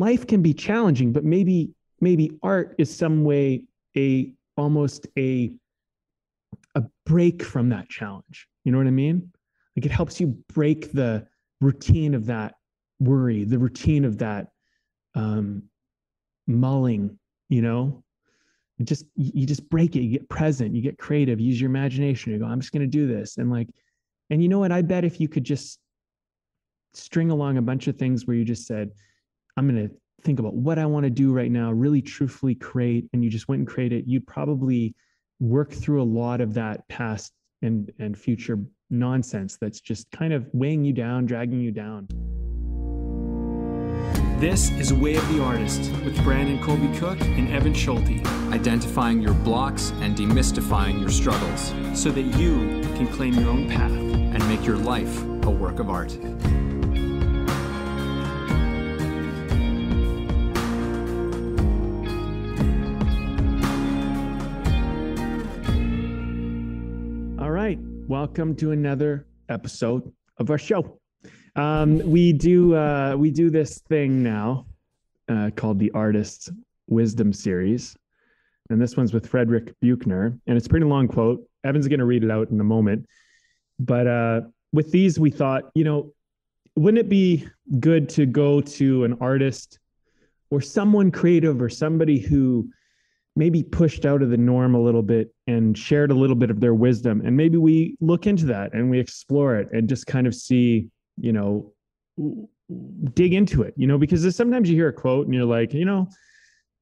life can be challenging, but maybe art is some way almost a break from that challenge. You know what I mean? Like it helps you break the routine of that worry, the routine of that mulling, you know? You just break it, you get present, you get creative, use your imagination, you go, I'm just going to do this. And you know what? I bet if you could just string along a bunch of things where you just said, I'm going to think about what I want to do right now, really truthfully create, and you just went and created it, you'd probably work through a lot of that past and future nonsense that's just kind of weighing you down, dragging you down. This is Way of the Artist with Brandon Colby Cook and Evan Schulte. Identifying your blocks and demystifying your struggles so that you can claim your own path and make your life a work of art. All right, welcome to another episode of our show. We do this thing now called the Artist's Wisdom Series, and this one's with Frederick Buechner, and it's a pretty long quote. Evan's going to read it out in a moment, but with these, we thought, you know, wouldn't it be good to go to an artist or someone creative or somebody who maybe pushed out of the norm a little bit and shared a little bit of their wisdom, and maybe we look into that and we explore it and just kind of see, you know, dig into it, you know, because sometimes you hear a quote and you're like, you know,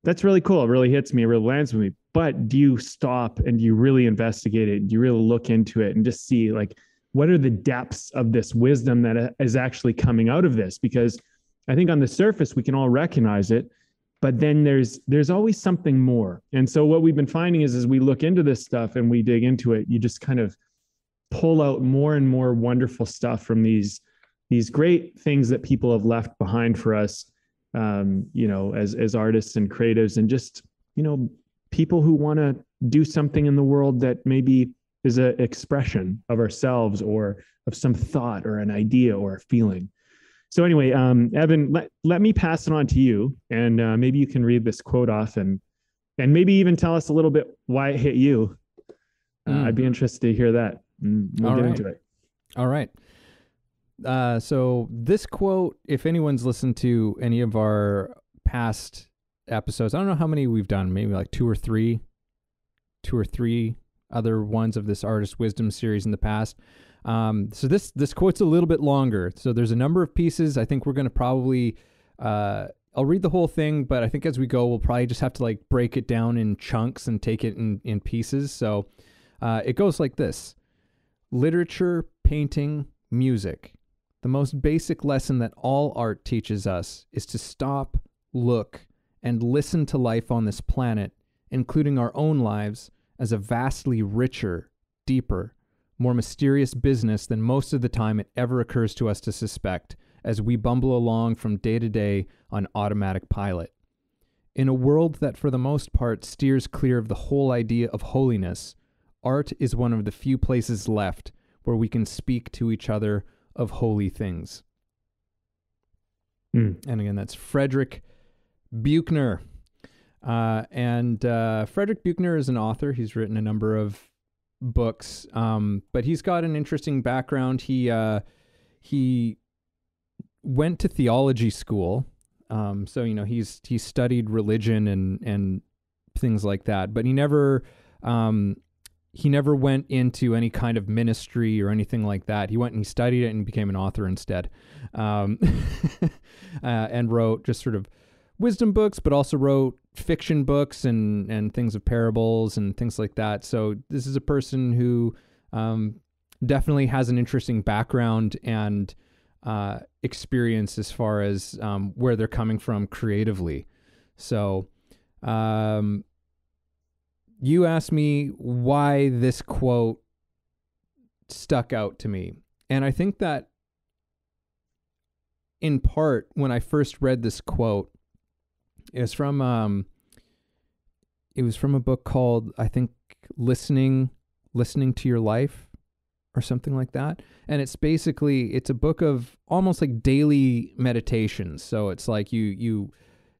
that's really cool. It really hits me. It really lands with me. But do you stop and do you really investigate it? Do you really look into it and just see, like, what are the depths of this wisdom that is actually coming out of this? Because I think on the surface, we can all recognize it, but then there's always something more. And so what we've been finding is, as we look into this stuff and we dig into it, you just kind of pull out more and more wonderful stuff from these great things that people have left behind for us, you know, as artists and creatives, and just, you know, people who want to do something in the world that maybe is an expression of ourselves or of some thought or an idea or a feeling. So anyway, Evan, let me pass it on to you, and maybe you can read this quote off and maybe even tell us a little bit why it hit you. I'd be interested to hear that. We'll get into it. All right. So this quote, if anyone's listened to any of our past episodes, I don't know how many we've done, maybe like two or three other ones of this Artist Wisdom Series in the past. So this quote's a little bit longer. So there's a number of pieces. I think we're going to probably, I'll read the whole thing, but I think as we go, we'll probably just have to like break it down in chunks and take it in pieces. So, it goes like this: literature, painting, music. The most basic lesson that all art teaches us is to stop, look, and listen to life on this planet, including our own lives, as a vastly richer, deeper, more mysterious business than most of the time it ever occurs to us to suspect, as we bumble along from day to day on automatic pilot. In a world that for the most part steers clear of the whole idea of holiness, art is one of the few places left where we can speak to each other of holy things. And again, that's Frederick Buechner. Frederick Buechner is an author. He's written a number of books, but he's got an interesting background. He went to theology school. So, you know, he studied religion and things like that, but he never went into any kind of ministry or anything like that. He went and he studied it and became an author instead, and wrote just sort of wisdom books, but also wrote fiction books and things of parables and things like that. So this is a person who definitely has an interesting background and experience as far as where they're coming from creatively. So... you asked me why this quote stuck out to me. And I think that in part, when I first read this quote, it was from a book called, I think, Listening to Your Life or something like that. And it's basically, it's a book of almost like daily meditations. So it's like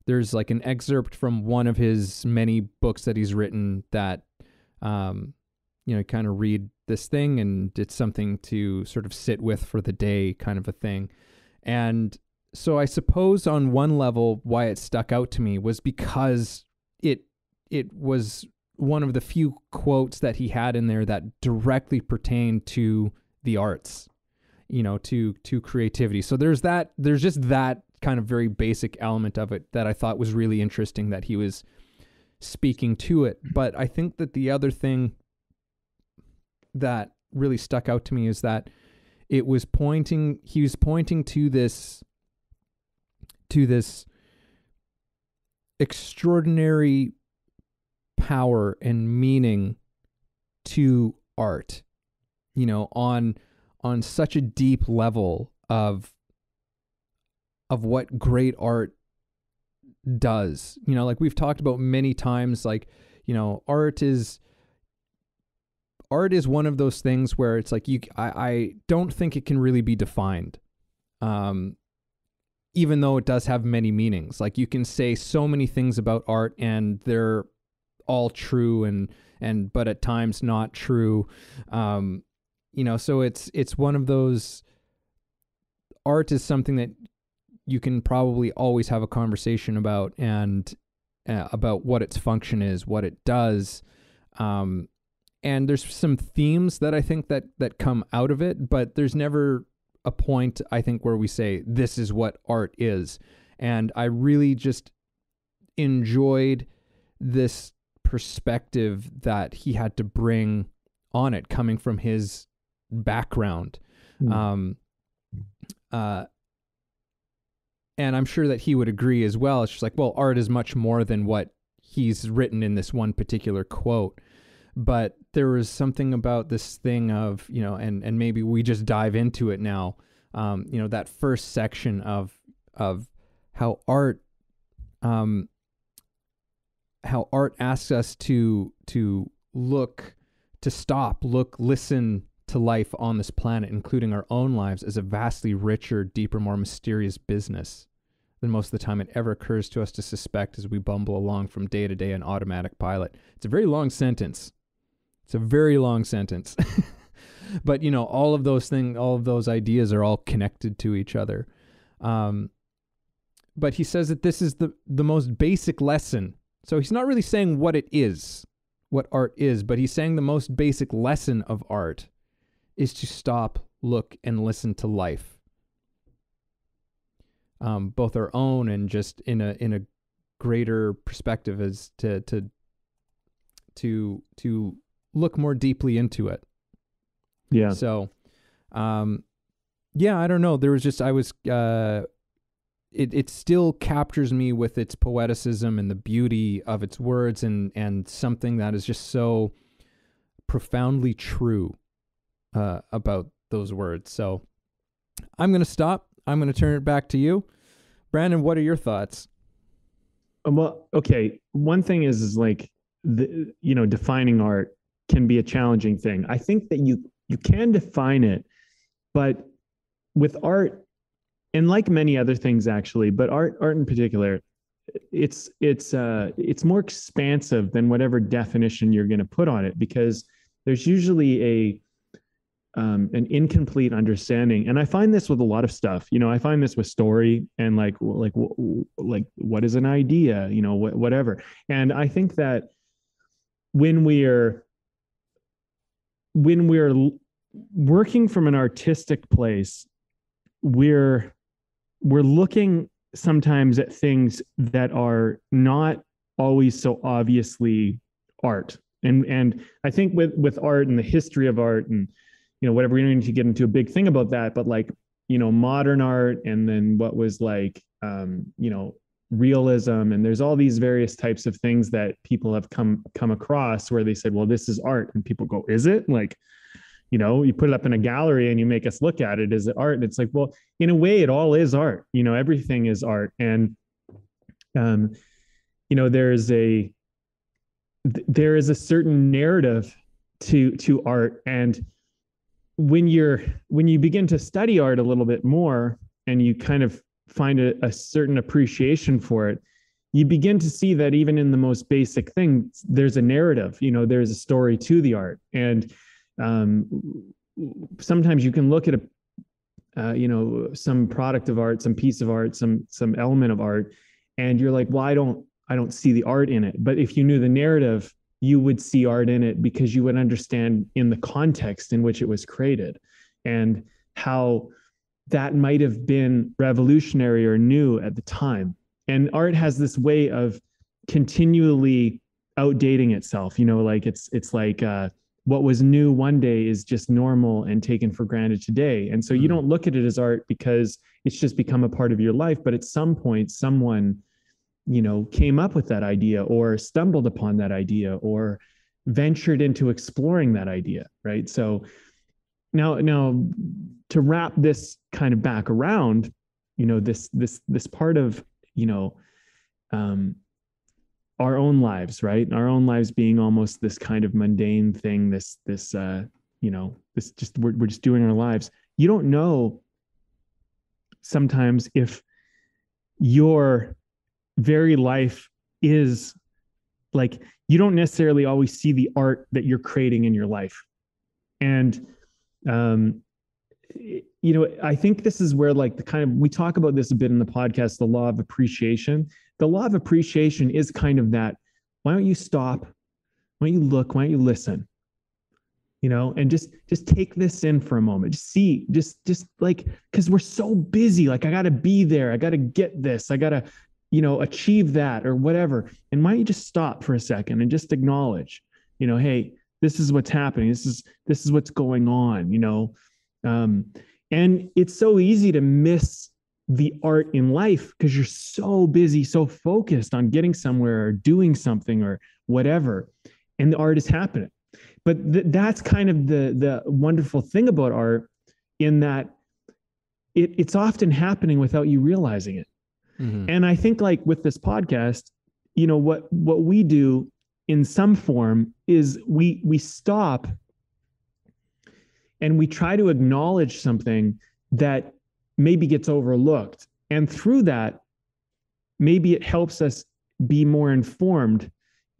there's like an excerpt from one of his many books that he's written that, you know, kind of read this thing, and it's something to sort of sit with for the day kind of a thing. And so I suppose on one level why it stuck out to me was because it was one of the few quotes that he had in there that directly pertained to the arts, you know, to creativity. So there's just that kind of very basic element of it that I thought was really interesting that he was speaking to it. But I think that the other thing that really stuck out to me is that it was he was pointing to this extraordinary power and meaning to art, you know, on such a deep level of what great art does. You know, like we've talked about many times, like, you know, art is one of those things where it's like I don't think it can really be defined. Even though it does have many meanings, like you can say so many things about art and they're all true and but at times not true. You know, so it's one of those, art is something that you can probably always have a conversation about and about what its function is, what it does. And there's some themes that I think that come out of it, but there's never a point, I think, where we say, this is what art is. And I really just enjoyed this perspective that he had to bring on it, coming from his background. And I'm sure that he would agree as well. It's just like, well, art is much more than what he's written in this one particular quote. But there was something about this thing of, you know, and maybe we just dive into it now, you know, that first section of how art asks us to look, to stop, look, listen to life on this planet, including our own lives, as a vastly richer, deeper, more mysterious business than most of the time it ever occurs to us to suspect as we bumble along from day to day on automatic pilot. It's a very long sentence. It's a very long sentence, but you know, all of those ideas are all connected to each other. But he says that this is the most basic lesson. So he's not really saying what it is, what art is, but he's saying the most basic lesson of art is to stop, look, and listen to life. Both our own and just in a greater perspective, as to look more deeply into it. Yeah. So, yeah, I don't know. There was just, it still captures me with its poeticism and the beauty of its words and something that is just so profoundly true, about those words. So I'm going to stop. I'm going to turn it back to you, Brandon. What are your thoughts? Well, okay. One thing is like, you know, defining art can be a challenging thing. I think that you can define it, but with art, and like many other things actually, but art in particular, it's more expansive than whatever definition you're going to put on it, because there's usually an incomplete understanding. And I find this with a lot of stuff. You know, I find this with story and like what is an idea, you know, whatever. And I think that when we're working from an artistic place, we're looking sometimes at things that are not always so obviously art. And I think with art and the history of art and, you know, whatever, we don't need to get into a big thing about that, but like, you know, modern art and then what was like, you know, realism. And there's all these various types of things that people have come across where they said, well, this is art. And people go, is it? Like, you know, you put it up in a gallery and you make us look at it. Is it art? And it's like, well, in a way it all is art, you know, everything is art. And, you know, there is a certain narrative to art. And when you begin to study art a little bit more and you kind of find a certain appreciation for it, you begin to see that even in the most basic things, there's a narrative, there's a story to the art. And sometimes you can look at some product of art, some piece of art, some element of art, and you're like, well, I don't see the art in it. But if you knew the narrative, you would see art in it because you would understand in the context in which it was created and how that might have been revolutionary or new at the time. And art has this way of continually outdating itself. It's like what was new one day is just normal and taken for granted today. And so you don't look at it as art because it's just become a part of your life. But at some point, someone came up with that idea or stumbled upon that idea or ventured into exploring that idea, right? So now to wrap this kind of back around, this part of, our own lives, right? Our own lives being almost this kind of mundane thing, we're just doing our lives. You don't know sometimes if your very life is like, you don't necessarily always see the art that you're creating in your life. And, I think this is where we talk about this a bit in the podcast, the law of appreciation. The law of appreciation is kind of that, why don't you stop? Why don't you look? Why don't you listen? And just take this in for a moment. Cause we're so busy. Like, I gotta be there. I gotta get this. I gotta, achieve that or whatever. And why don't you just stop for a second and just acknowledge, hey, this is what's happening. This is what's going on, and it's so easy to miss the art in life because you're so busy, so focused on getting somewhere or doing something or whatever. And the art is happening. But that's kind of the wonderful thing about art, in that it's often happening without you realizing it. Mm-hmm. And I think with this podcast, what we do in some form is we stop and we try to acknowledge something that maybe gets overlooked. And through that, maybe it helps us be more informed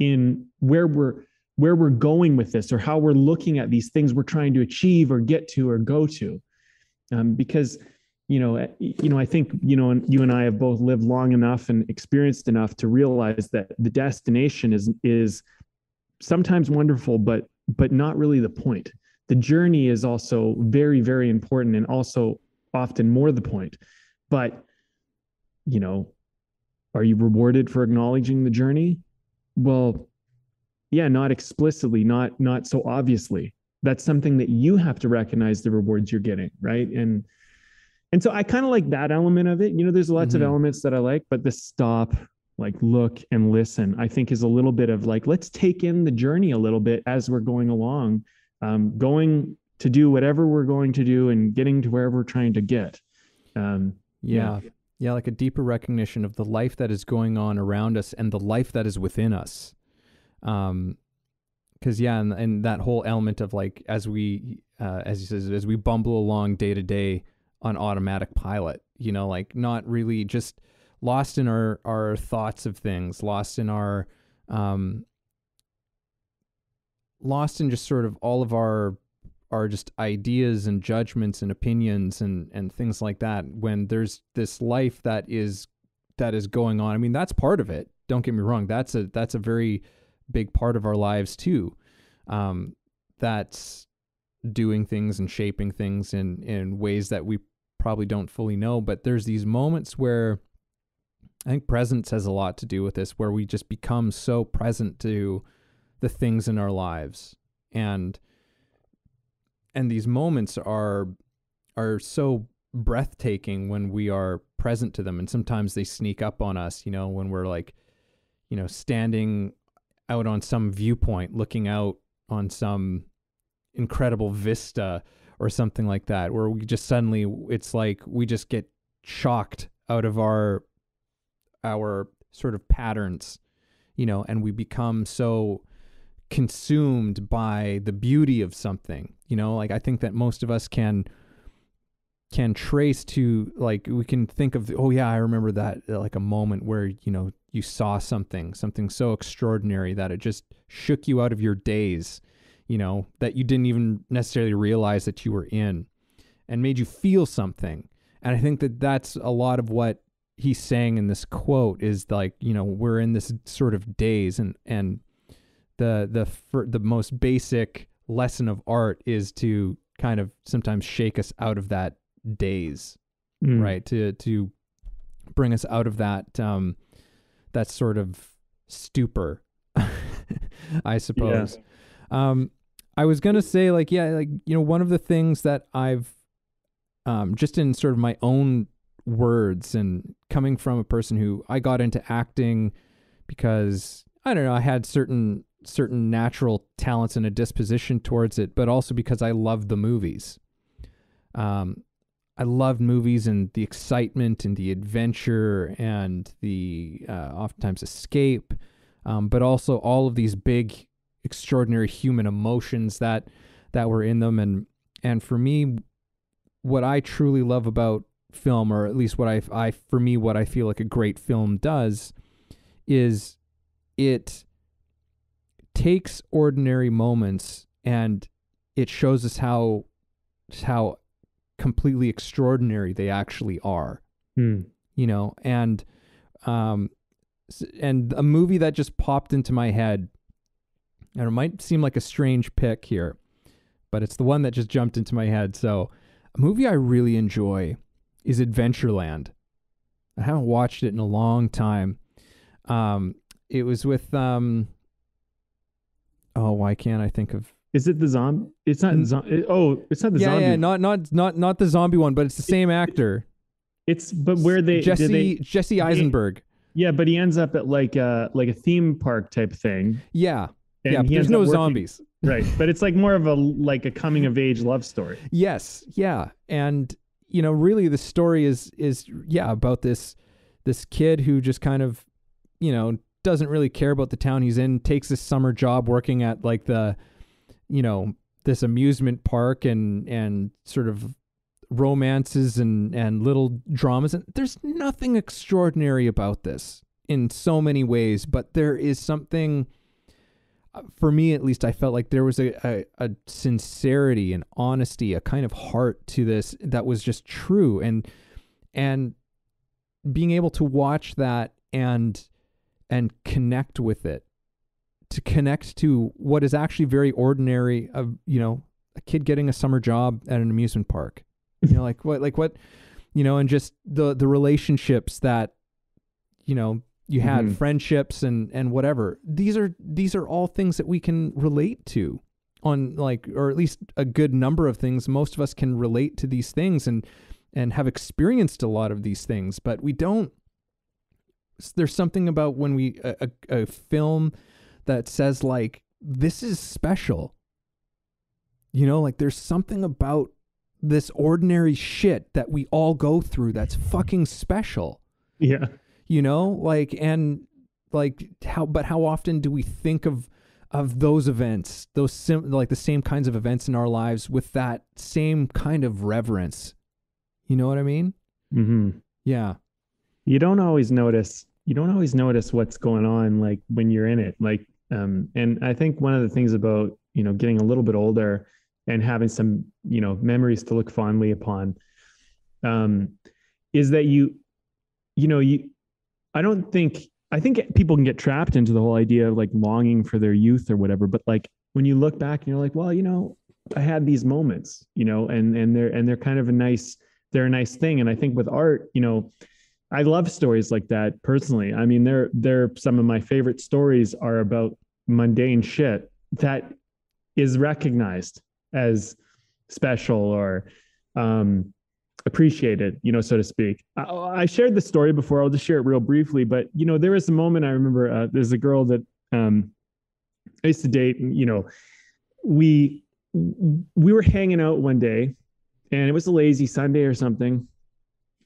in where we're going with this, or how we're looking at these things we're trying to achieve or get to or go to. Because I think, you and I have both lived long enough and experienced enough to realize that the destination is sometimes wonderful, but not really the point. The journey is also very, very important, and also often more the point. But, are you rewarded for acknowledging the journey? Well, yeah, not explicitly, not so obviously. That's something that you have to recognize, the rewards you're getting, right? And so I kind of like that element of it. There's lots of elements that I like, but the stop, look and listen, I think is a little bit of let's take in the journey a little bit as we're going along, going to do whatever we're going to do and getting to wherever we're trying to get. Yeah. Like a deeper recognition of the life that is going on around us and the life that is within us. And that whole element of as we, as he says, as we bumble along day to day, on automatic pilot, not really, just lost in our thoughts of things, lost in just sort of all of our just ideas and judgments and opinions and things like that, when there's this life that is going on. I mean, that's part of it. Don't get me wrong. That's a very big part of our lives too. That's doing things and shaping things in ways that we probably don't fully know. But there's these moments where I think presence has a lot to do with this, where we just become so present to the things in our lives. And these moments are so breathtaking when we are present to them. And sometimes they sneak up on us, when we're standing out on some viewpoint, looking out on some incredible vista or something like that, where we just suddenly, it's like we just get shocked out of our sort of patterns, and we become so consumed by the beauty of something, you know, like I think that most of us can trace to, like, we can think of, oh yeah, I remember that, like a moment where, you know, you saw something so extraordinary that it just shook you out of your daze, you know, that you didn't even necessarily realize that you were in, and made you feel something. And I think that that's a lot of what he's saying in this quote is, like, you know, we're in this sort of daze, and the most basic lesson of art is to kind of sometimes shake us out of that daze, right? To bring us out of that, that sort of stupor, I suppose. Yeah. I was going to say, like, yeah, like, you know, one of the things that I've, just in sort of my own words, and coming from a person who, I got into acting because, I don't know, I had certain natural talents and a disposition towards it, but also because I loved the movies. I loved movies and the excitement and the adventure and the, oftentimes escape. But also all of these big, extraordinary human emotions that were in them. And for me, what I truly love about film, or at least what I feel like a great film does, is it takes ordinary moments and it shows us how completely extraordinary they actually are, you know? And a movie that just popped into my head, and it might seem like a strange pick here, but it's the one that just jumped into my head. So a movie I really enjoy is Adventureland. I haven't watched it in a long time. It was with, oh, why can't I think of, is it the zombie? It's not, it's not the zombie. Yeah, not the zombie one, but it's the same actor. It's, but where they, Jesse Eisenberg. Yeah. But he ends up at like a theme park type thing. Yeah. And yeah, but there's no zombies. Right. But it's like more of a coming of age love story. Yes. Yeah. And, you know, really the story is about this kid who just kind of, you know, doesn't really care about the town he's in, takes this summer job working at, like, the, you know, this amusement park, and sort of romances and little dramas. And there's nothing extraordinary about this in so many ways, but there is something, for me at least, I felt like there was a sincerity and honesty, a kind of heart to this that was just true. And being able to watch that and connect with it, to connect to what is actually very ordinary of, you know, a kid getting a summer job at an amusement park, you know, like what, you know, and just the relationships that, you know, you had, friendships and whatever. These are all things that we can relate to, on, like, or at least a good number of things. Most of us can relate to these things and have experienced a lot of these things, but we don't. There's something about when we, a film that says, like, this is special, you know, like there's something about this ordinary shit that we all go through that's fucking special. Yeah. You know, like, and like how often do we think of those events, the same kinds of events in our lives with that same kind of reverence? You know what I mean? Mm-hmm. Yeah. You don't always notice what's going on, like, when you're in it. Like, and I think one of the things about, you know, getting a little bit older and having some, you know, memories to look fondly upon, is that I think people can get trapped into the whole idea of, like, longing for their youth or whatever. But, like, when you look back and you're like, well, you know, I had these moments, you know, and they're kind of a nice thing. And I think with art, you know, I love stories like that personally. I mean, they're some of my favorite stories are about mundane shit that is recognized as special or, appreciated, you know, so to speak. I shared the story before. I'll just share it real briefly, but, you know, there was a moment I remember, there's a girl that, I used to date, and, you know, we were hanging out one day, and it was a lazy Sunday or something,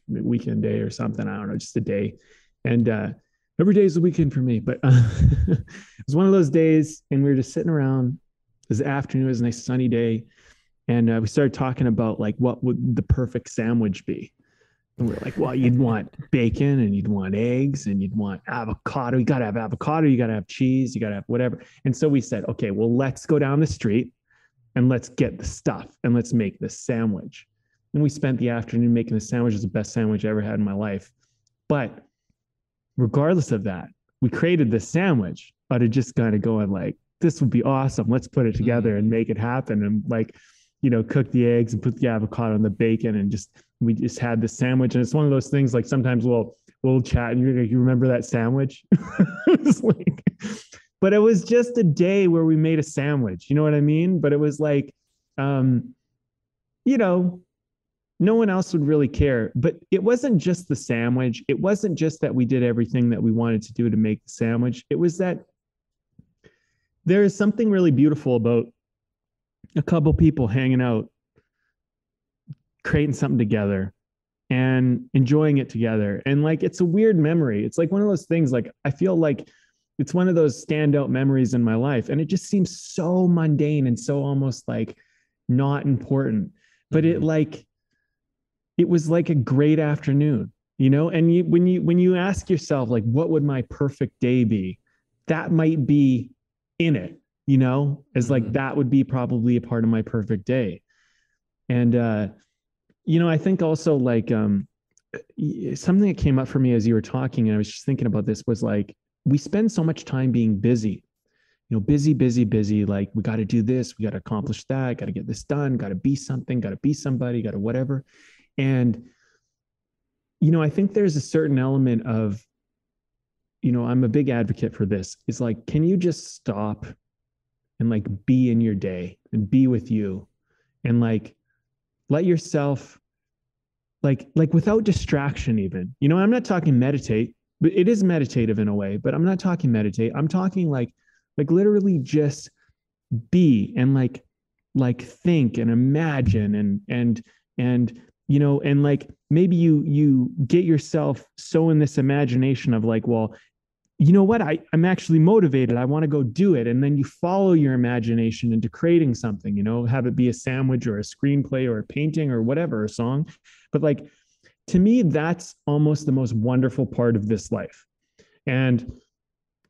weekend day or something. I don't know, just a day. And, every day is the weekend for me, but it was one of those days, and we were just sitting around. It was the afternoon, it was a nice sunny day, and we started talking about like what would the perfect sandwich be. And we're like, well, you'd want bacon, and you'd want eggs, and you'd want avocado. You got to have avocado. You got to have cheese. You got to have whatever. And so we said, okay, well, let's go down the street and let's get the stuff and let's make this sandwich. And we spent the afternoon making the sandwich. It was the best sandwich I ever had in my life. But regardless of that, we created this sandwich out of just kind of going like, this would be awesome. Let's put it together and make it happen. And like, you know, cook the eggs and put the avocado and the bacon, and just, we just had the sandwich. And it's one of those things, like sometimes we'll chat and you're like, you remember that sandwich? It's like, but it was just a day where we made a sandwich, you know what I mean? But it was like, you know, no one else would really care, but it wasn't just the sandwich. It wasn't just that we did everything that we wanted to do to make the sandwich. It was that there is something really beautiful about a couple people hanging out, creating something together and enjoying it together. And like, it's a weird memory. It's like one of those things, like, I feel like it's one of those standout memories in my life. And it just seems so mundane and so almost like not important, but it was like a great afternoon, you know? And when you ask yourself, like, what would my perfect day be? That might be in it, you know, as like, that would be probably a part of my perfect day. And, you know, I think also like, something that came up for me as you were talking, and I was just thinking about this, was like, we spend so much time being busy, you know, busy, busy, busy. Like, we got to do this, we got to accomplish that, got to get this done, got to be something, got to be somebody, got to whatever. And, you know, I think there's a certain element of, you know, I'm a big advocate for this. It's like, can you just stop and like be in your day and be with you and like, let yourself like without distraction, even, you know, I'm not talking meditate, but it is meditative in a way, but I'm not talking meditate. I'm talking like literally just be and like think and imagine and, you know, and like, maybe you get yourself so in this imagination of like, well, you know what, I'm actually motivated. I want to go do it. And then you follow your imagination into creating something, you know, have it be a sandwich or a screenplay or a painting or whatever, a song. But like, to me, that's almost the most wonderful part of this life. And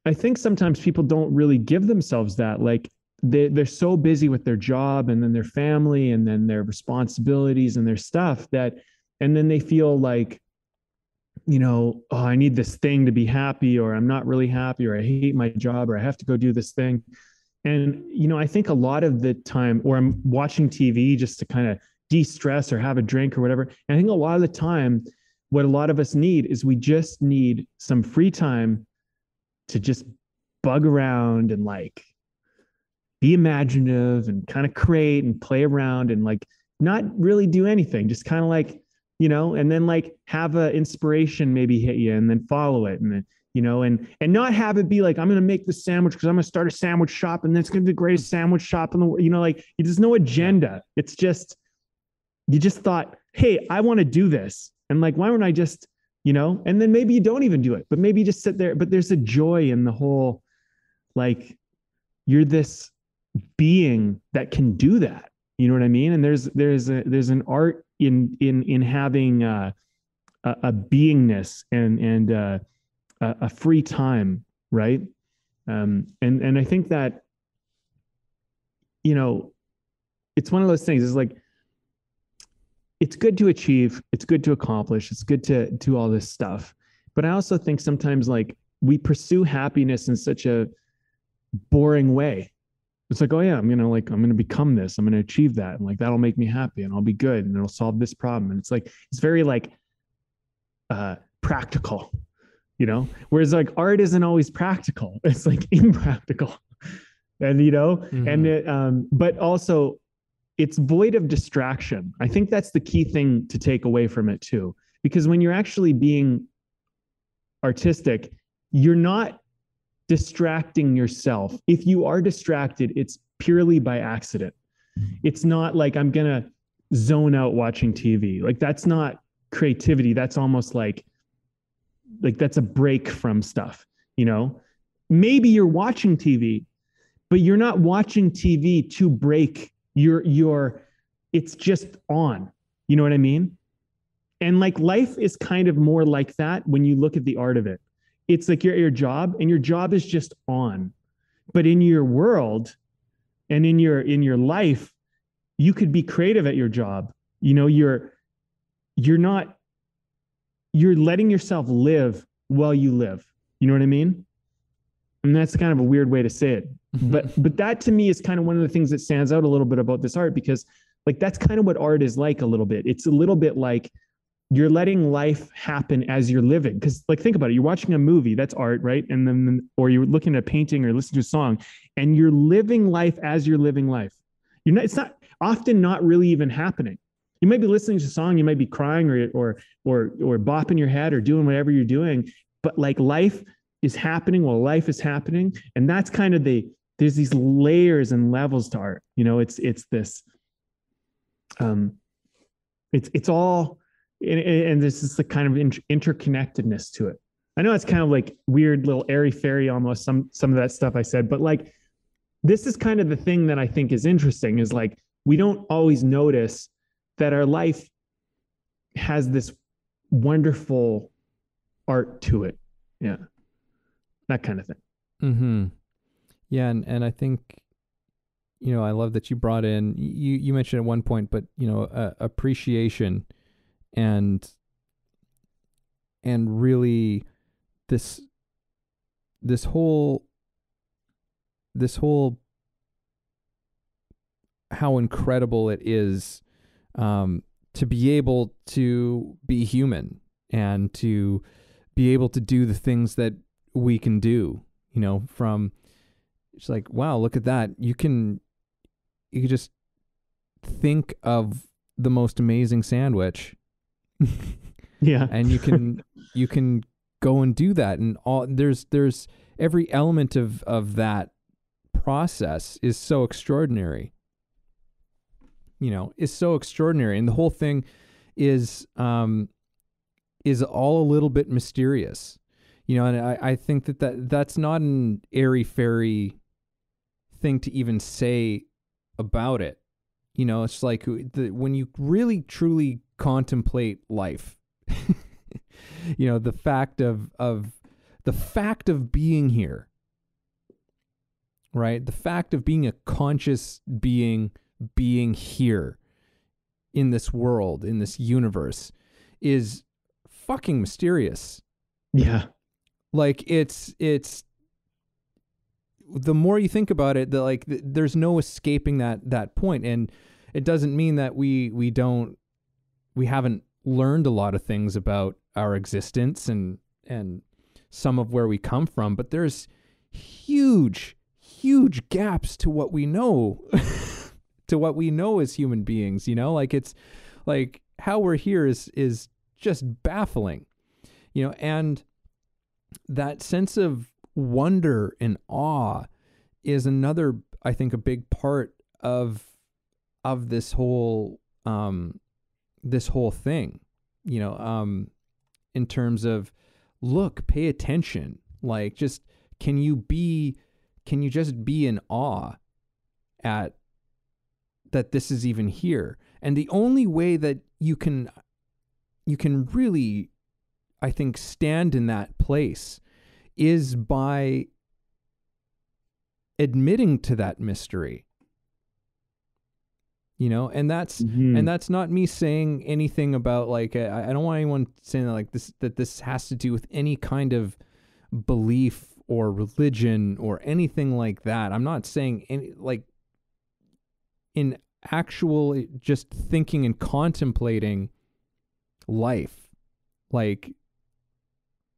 I think sometimes people don't really give themselves that, like, they're so busy with their job and then their family and then their responsibilities and their stuff that, and then they feel like, you know, oh, I need this thing to be happy, or I'm not really happy, or I hate my job, or I have to go do this thing. And, you know, I think a lot of the time, or I'm watching TV just to kind of de-stress or have a drink or whatever. And I think a lot of the time, what a lot of us need is we just need some free time to just bug around and like, be imaginative and kind of create and play around and like not really do anything, just kind of like, you know, and then like have a inspiration maybe hit you and then follow it. And then, you know, and not have it be like, I'm going to make this sandwich because I'm going to start a sandwich shop and that's going to be the greatest sandwich shop in the world. You know, like there's no agenda. It's just, you just thought, hey, I want to do this. And like, why wouldn't I just, you know, and then maybe you don't even do it, but maybe you just sit there, but there's a joy in the whole, like you're this being that can do that, you know what I mean? And there's an art in having a beingness and a free time, right? And I think that, you know, it's one of those things. It's like, it's good to achieve, it's good to accomplish, it's good to do all this stuff, but I also think sometimes like we pursue happiness in such a boring way. It's like, oh yeah, I'm going to become this. I'm going to achieve that. And like, that'll make me happy and I'll be good and it'll solve this problem. And it's like, it's very like, practical, you know, whereas like art isn't always practical. It's like impractical and, you know, and it, but also it's void of distraction. I think that's the key thing to take away from it too, because when you're actually being artistic, you're not distracting yourself. If you are distracted, it's purely by accident. It's not like I'm gonna zone out watching TV. Like that's not creativity. That's almost like like that's a break from stuff, you know? Maybe you're watching TV, but you're not watching TV to break your it's just on, you know what I mean? And like life is kind of more like that when you look at the art of it. It's like your job, and your job is just on. But in your world and in your life, you could be creative at your job. You know, you're letting yourself live while you live. You know what I mean? And that's kind of a weird way to say it. But that to me is kind of one of the things that stands out a little bit about this art, because like, that's kind of what art is like a little bit. It's a little bit like you're letting life happen as you're living. Cause like, think about it. You're watching a movie, that's art, right? And then, or you're looking at a painting or listening to a song, and you're living life as you're living life. You're not, it's not often not really even happening. You might be listening to a song, you might be crying or bopping your head or doing whatever you're doing, but like life is happening while life is happening. And that's kind of there's these layers and levels to art. You know, it's this, it's all, and this is the kind of interconnectedness to it. I know it's kind of like weird, little airy-fairy almost, some of that stuff I said, but like, this is kind of the thing that I think is interesting, is like, we don't always notice that our life has this wonderful art to it. Yeah. That kind of thing. Mm-hmm. Yeah. And I think, you know, I love that you brought in, you mentioned at one point, but you know, appreciation and really this whole how incredible it is to be able to be human and to be able to do the things that we can do, you know, from it's like, wow, look at that. You can just think of the most amazing sandwich. Yeah. And you can go and do that. And all there's every element of that process is so extraordinary, you know, is so extraordinary. And the whole thing is all a little bit mysterious, you know, and I think that's not an airy-fairy thing to even say about it. You know, it's like when you really truly contemplate life, you know, the fact of being here, right? The fact of being a conscious being here in this world, in this universe, is fucking mysterious. Yeah. Like it's the more you think about it, there's no escaping that point. And it doesn't mean that we haven't learned a lot of things about our existence and some of where we come from, but there's huge gaps to what we know, to what we know as human beings, you know, like it's like how we're here is just baffling, you know, and that sense of wonder and awe is another, I think, a big part of this whole thing, you know, in terms of look, pay attention, like just, can you just be in awe at that this is even here. And the only way that you can really, I think, stand in that place is by admitting to that mystery, you know, and that's not me saying anything about like, I don't want anyone saying that like this, that this has to do with any kind of belief or religion or anything like that. I'm not saying any, like in actual, just thinking and contemplating life, like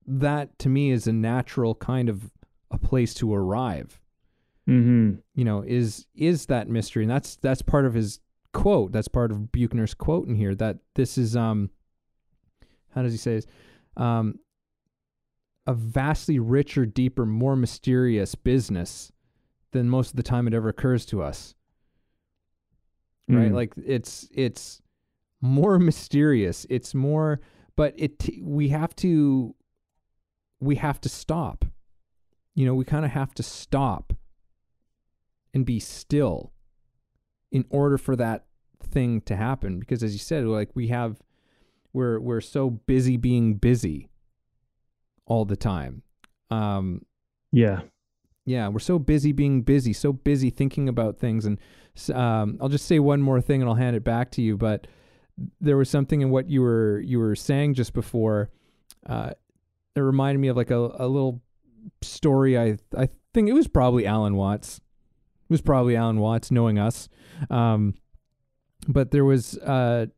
that to me is a natural kind of a place to arrive, mm-hmm. You know, is that mystery. And that's part of his quote. That's part of Buechner's quote in here, that this is, how does he say this? A vastly richer, deeper, more mysterious business than most of the time it ever occurs to us. Mm. Right. Like it's more mysterious. It's more, but we have to we have to stop. You know, we kind of have to stop and be still in order for that thing to happen. Because as you said, like we're so busy being busy all the time. Yeah, we're so busy being busy, so busy thinking about things. And I'll just say one more thing and I'll hand it back to you. But there was something in what you were saying just before. It reminded me of like a little story. I think it was probably Alan Watts. It was probably Alan Watts, knowing us. But there was a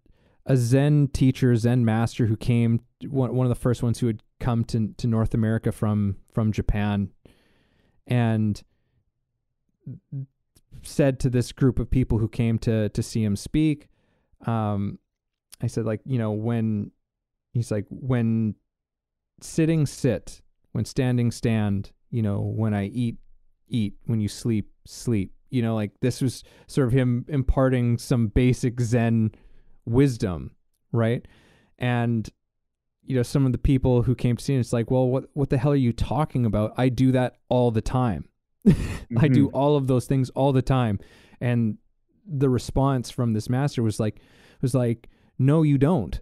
Zen teacher, Zen master who came, one of the first ones who had come to North America from Japan, and said to this group of people who came to see him speak, I said, like, you know, when sitting, sit, when standing, stand, you know, when I eat, eat, when you sleep, sleep, you know, like this was sort of him imparting some basic Zen wisdom. Right. And, you know, some of the people who came to see him, it's like, well, what the hell are you talking about? I do that all the time. Mm-hmm. I do all of those things all the time. And the response from this master was like, no, you don't.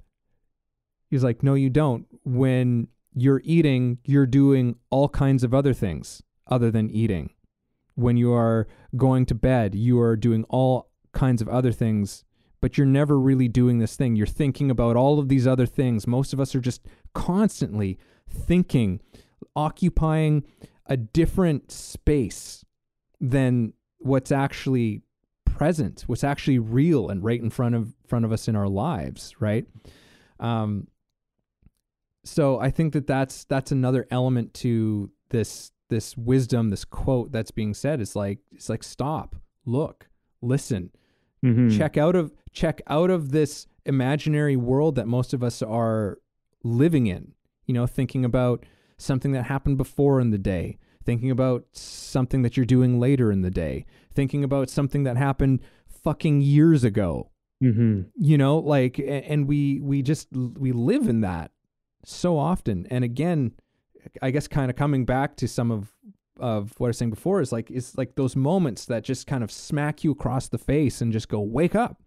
He was like, no, you don't. When you're eating, you're doing all kinds of other things other than eating. When you are going to bed, you are doing all kinds of other things, but you're never really doing this thing. You're thinking about all of these other things. Most of us are just constantly thinking, occupying a different space than what's actually present, what's actually real and right in front of us in our lives, right? So I think that's another element to this wisdom, this quote that's being said. It's like stop, look, listen, mm-hmm. check out of this imaginary world that most of us are living in. You know, thinking about something that happened before in the day, thinking about something that you're doing later in the day, thinking about something that happened fucking years ago, mm-hmm. you know, like, and we live in that so often. And again, I guess kind of coming back to some of what I was saying before is like those moments that just kind of smack you across the face and just go, wake up.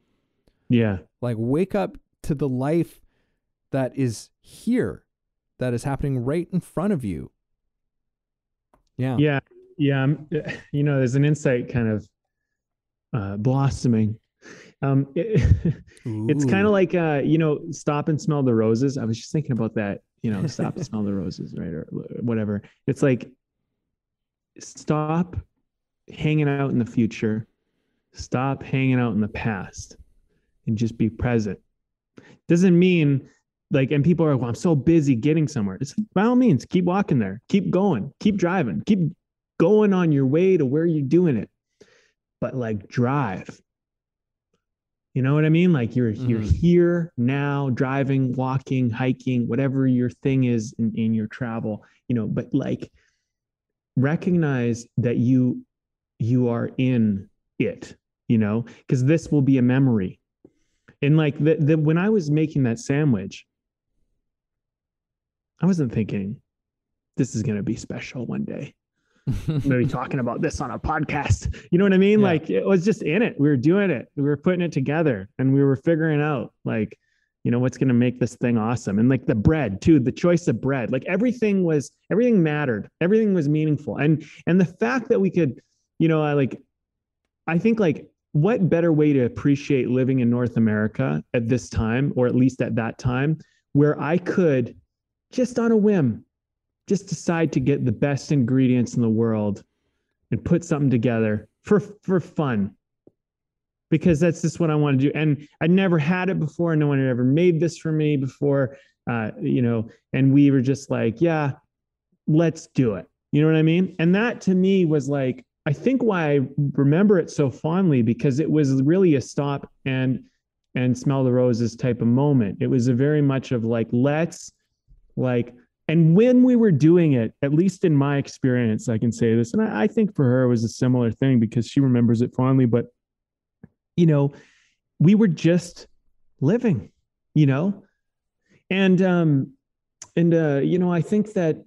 Yeah. Like wake up to the life that is here, that is happening right in front of you. Yeah. Yeah. Yeah. You know, there's an insight kind of blossoming. It's kind of like, you know, stop and smell the roses. I was just thinking about that, you know, stop and smell the roses, right? Or whatever. It's like, stop hanging out in the future. Stop hanging out in the past and just be present. Doesn't mean like, and people are like, well, I'm so busy getting somewhere. It's like, by all means, keep walking there, keep going, keep driving, keep going on your way to where you're doing it. But like drive, you know what I mean? Like you're here now, driving, walking, hiking, whatever your thing is in your travel, you know, but like recognize that you are in it, you know, because this will be a memory. And like when I was making that sandwich, I wasn't thinking this is going to be special one day. I'm going to be talking about this on a podcast. You know what I mean? Yeah. Like it was just in it. We were doing it. We were putting it together and we were figuring out like, you know, what's going to make this thing awesome. And like the bread too, the choice of bread, like everything mattered. Everything was meaningful. And the fact that we could, you know, I think like, what better way to appreciate living in North America at this time, or at least at that time, where I could just on a whim, just decide to get the best ingredients in the world and put something together for fun, because that's just what I want to do. And I'd never had it before. No one had ever made this for me before, you know, and we were just like, yeah, let's do it. You know what I mean? And that to me was like, I think why I remember it so fondly, because it was really a stop and smell the roses type of moment. It was a very much of like, let's like, and when we were doing it, at least in my experience, I can say this, and I think for her it was a similar thing because she remembers it fondly, but you know, we were just living, you know, and And, you know, I think that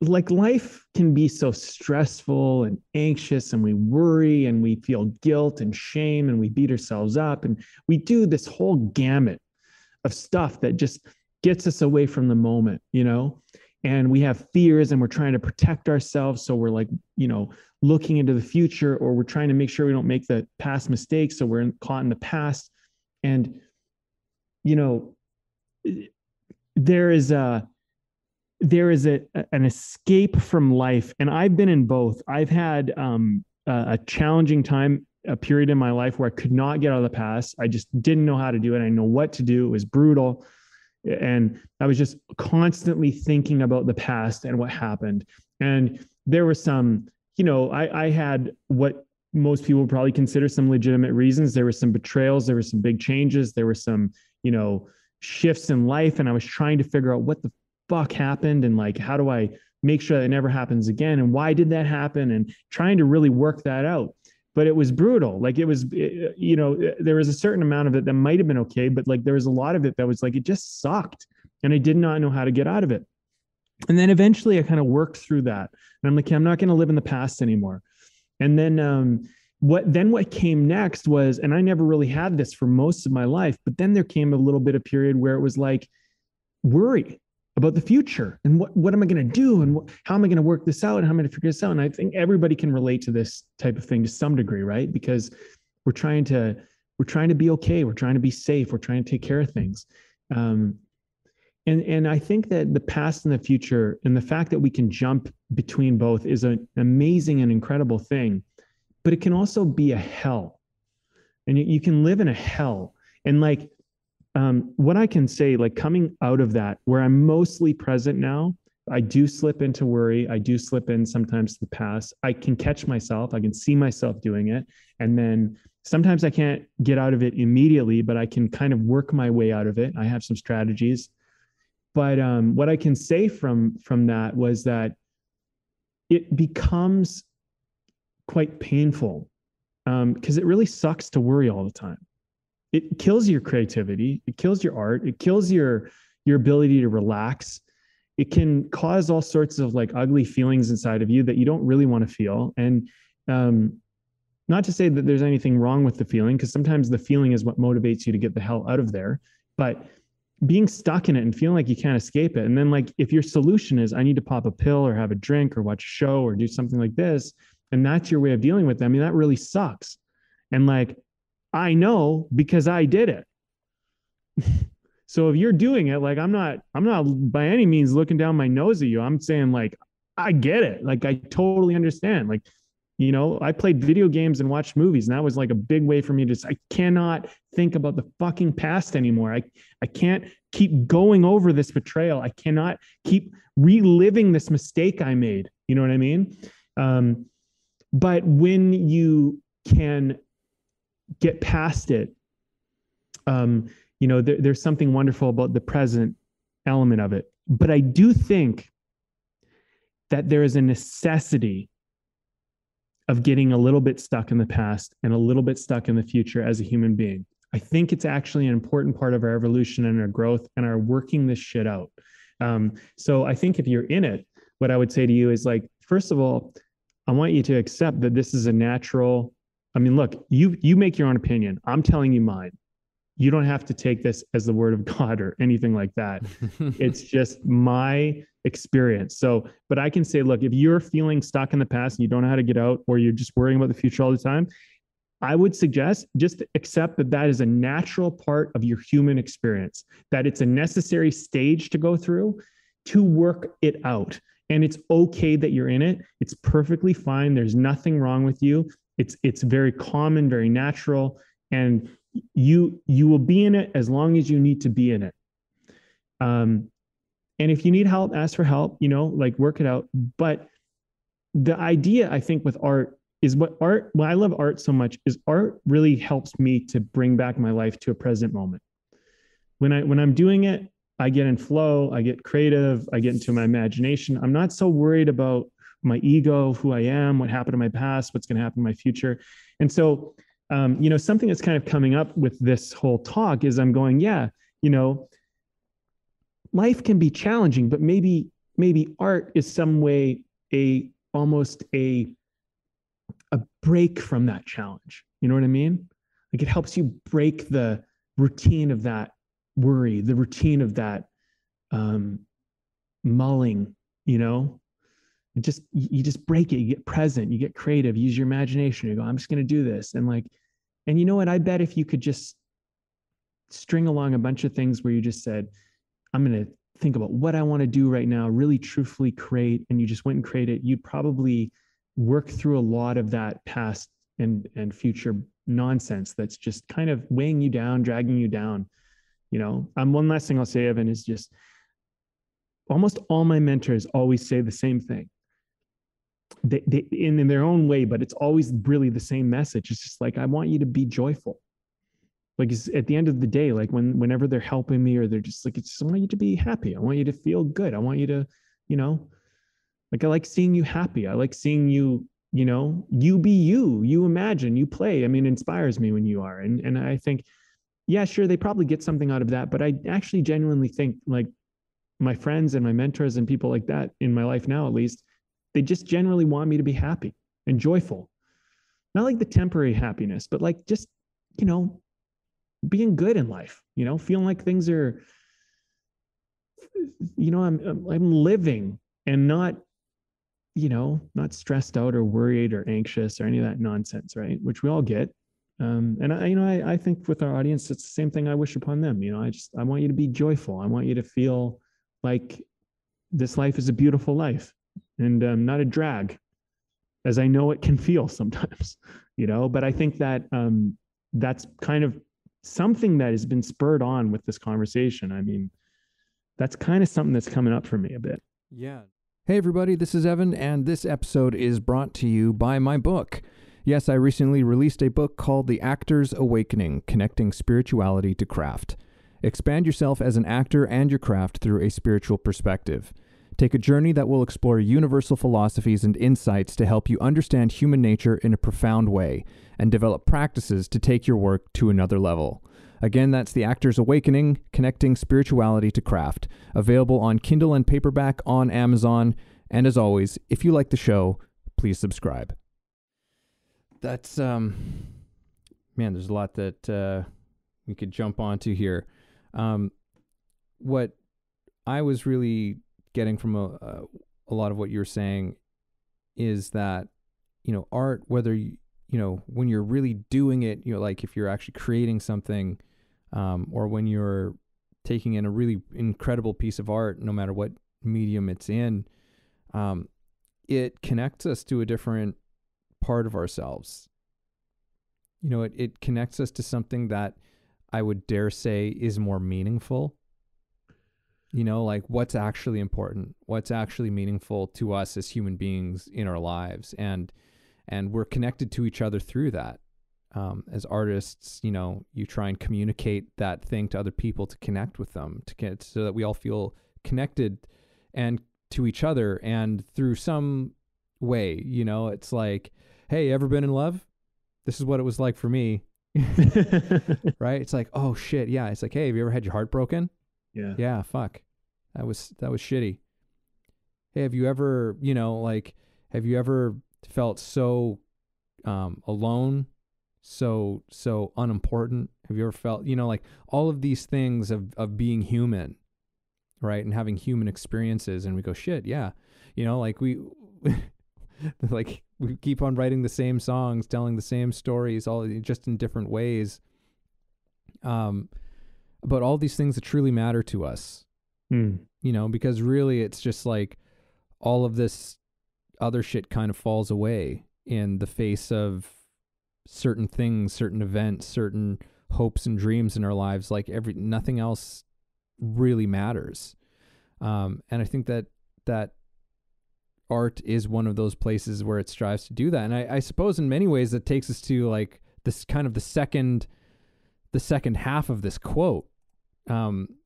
like life can be so stressful and anxious, and we worry and we feel guilt and shame and we beat ourselves up. And we do this whole gamut of stuff that just gets us away from the moment, you know, and we have fears and we're trying to protect ourselves. So we're like, you know, looking into the future, or we're trying to make sure we don't make the past mistakes. So we're caught in the past. And, you know, there is an escape from life. And I've been in both. I've had a challenging time, a period in my life where I could not get out of the past. I just didn't know how to do it. I didn't know what to do. It was brutal. And I was just constantly thinking about the past and what happened. And there were some, you know, I had what most people would probably consider some legitimate reasons. There were some betrayals. There were some big changes. There were some, you know, shifts in life. And I was trying to figure out what the fuck happened, and like, how do I make sure that it never happens again? And why did that happen? And trying to really work that out. But it was brutal. Like it was, you know, there was a certain amount of it that might've been okay, but like, there was a lot of it that was like, it just sucked. And I did not know how to get out of it. And then eventually I kind of worked through that. And I'm like, I'm not going to live in the past anymore. And then, what came next was, and I never really had this for most of my life, but then there came a little bit of period where it was like worry about the future and what am I going to do? And how am I going to work this out? And how am I going to figure this out? And I think everybody can relate to this type of thing to some degree, right? Because we're trying to be okay. We're trying to be safe. We're trying to take care of things. And I think that the past and the future and the fact that we can jump between both is an amazing and incredible thing, but it can also be a hell, and you can live in a hell. And like, what I can say, like coming out of that, where I'm mostly present now, I do slip into worry. I do slip in sometimes to the past. I can catch myself. I can see myself doing it. And then sometimes I can't get out of it immediately, but I can kind of work my way out of it. I have some strategies. But what I can say from that was that it becomes quite painful because it really sucks to worry all the time. It kills your creativity. It kills your art. It kills your ability to relax. It can cause all sorts of like ugly feelings inside of you that you don't really want to feel. And not to say that there's anything wrong with the feeling, because sometimes the feeling is what motivates you to get the hell out of there. But being stuck in it and feeling like you can't escape it. And then like, if your solution is I need to pop a pill or have a drink or watch a show or do something like this, and that's your way of dealing with it, I mean, that really sucks. And like, I know because I did it. So if you're doing it, like, I'm not by any means looking down my nose at you. I'm saying like, I get it. Like, I totally understand. Like, you know, I played video games and watched movies, and that was like a big way for me to just, I cannot think about the fucking past anymore. I can't keep going over this betrayal. I cannot keep reliving this mistake I made. You know what I mean? But when you can get past it, you know, there's something wonderful about the present element of it. But I do think that there is a necessity of getting a little bit stuck in the past and a little bit stuck in the future as a human being. I think it's actually an important part of our evolution and our growth and our working this shit out. So I think if you're in it, what I would say to you is like, first of all, I want you to accept that this is a natural. I mean, look, you make your own opinion. I'm telling you mine. You don't have to take this as the word of God or anything like that. It's just my experience. So, but I can say, look, if you're feeling stuck in the past and you don't know how to get out, or you're just worrying about the future all the time, I would suggest just accept that that is a natural part of your human experience, that it's a necessary stage to go through to work it out. And it's okay that you're in it. It's perfectly fine. There's nothing wrong with you. It's very common, very natural. And you will be in it as long as you need to be in it. And if you need help, ask for help, you know, like work it out. But the idea, I think, with art is why I love art so much is art really helps me to bring back my life to a present moment. When I'm doing it, I get in flow, I get creative, I get into my imagination. I'm not so worried about my ego, who I am, what happened in my past, what's going to happen in my future. And so, you know, something that's kind of coming up with this whole talk is I'm going, yeah, you know, life can be challenging, but maybe art is some way almost a break from that challenge. You know what I mean? Like it helps you break the routine of that worry, the routine of that mulling, you know? You just break it, you get present, you get creative, use your imagination, you go, I'm just going to do this. And like, and you know what? I bet if you could just string along a bunch of things where you just said, I'm going to think about what I want to do right now, really truthfully create, and you just went and created, you'd probably work through a lot of that past and future nonsense that's just kind of weighing you down, dragging you down. You know, one last thing I'll say, Evan, is just almost all my mentors always say the same thing. They in their own way, but it's always really the same message. It's just like, I want you to be joyful. Like at the end of the day, like whenever they're helping me or they're just like, I want you to be happy. I want you to feel good. I want you to, you know, like, I like seeing you happy. I like seeing you, you know, you be you, you imagine, you play. I mean, it inspires me when you are. And I think, yeah, sure, they probably get something out of that. But I actually genuinely think like my friends and my mentors and people like that in my life now, at least, they just generally want me to be happy and joyful. Not like the temporary happiness, but like just, you know, being good in life, you know, feeling like things are, you know, I'm living and not, you know, not stressed out or worried or anxious or any of that nonsense, right? Which we all get. And I think with our audience, it's the same thing I wish upon them. You know, I want you to be joyful. I want you to feel like this life is a beautiful life and not a drag, as I know it can feel sometimes, you know, but I think that that's kind of something that has been spurred on with this conversation. I mean, that's kind of something that's coming up for me a bit. Yeah. Hey everybody, this is Evan, and this episode is brought to you by my book. Yes, I recently released a book called The Actor's Awakening, Connecting Spirituality to Craft. Expand yourself as an actor and your craft through a spiritual perspective. Take a journey that will explore universal philosophies and insights to help you understand human nature in a profound way, and develop practices to take your work to another level. Again, that's The Actor's Awakening, Connecting Spirituality to Craft, available on Kindle and paperback on Amazon. And as always, if you like the show, please subscribe. That's, man, there's a lot that we could jump onto here. What I was really getting from a lot of what you were saying is that, you know, art, whether you know, when you're really doing it, you know, like if you're actually creating something, or when you're taking in a really incredible piece of art, no matter what medium it's in, it connects us to a different part of ourselves. You know, it connects us to something that I would dare say is more meaningful. You know, like what's actually important, what's actually meaningful to us as human beings in our lives. And we're connected to each other through that. As artists, you know, you try and communicate that thing to other people to connect with them, so that we all feel connected and to each other and through some way. You know, it's like, hey, ever been in love? This is what it was like for me, right? It's like, oh shit, yeah. It's like, hey, have you ever had your heart broken? Yeah. Yeah, fuck. That was shitty. Hey, have you ever, you know, like, have you ever felt so alone, so unimportant? Have you ever felt, you know, like all of these things of being human, right? And having human experiences, and we go, shit, yeah. You know, like we keep on writing the same songs, telling the same stories, all just in different ways. But all these things that truly matter to us, you know, because really it's just like all of this other shit kind of falls away in the face of certain things, certain events, certain hopes and dreams in our lives. Like nothing else really matters. And I think that art is one of those places where it strives to do that. And I suppose in many ways that takes us to like this kind of the second half of this quote,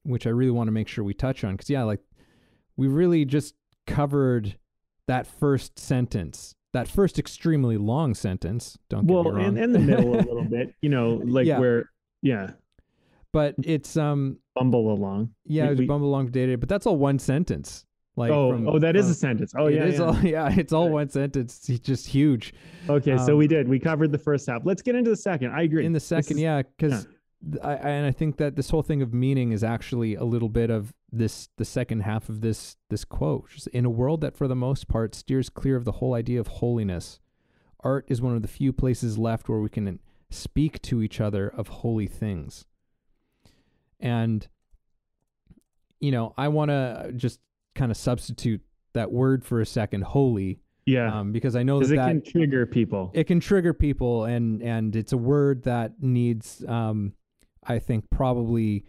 which I really want to make sure we touch on. 'Cause yeah, like we really just covered that first sentence, that first extremely long sentence, don't get me wrong. Well, and the middle a little bit, you know, like yeah. where, yeah. But it's bumble along. Yeah, it was bumble along data, but that's all one sentence. Like that is a sentence. Oh yeah, it's all one sentence. It's just huge. Okay, so we covered the first half. Let's get into the second. I agree. In the second, I think that this whole thing of meaning is actually a little bit of this, the second half of this quote. In a world that for the most part steers clear of the whole idea of holiness, art is one of the few places left where we can speak to each other of holy things. And, you know, I want to just kind of substitute that word for a second, holy. Yeah. Because I know that it can trigger people. It can trigger people. And it's a word that needs, I think probably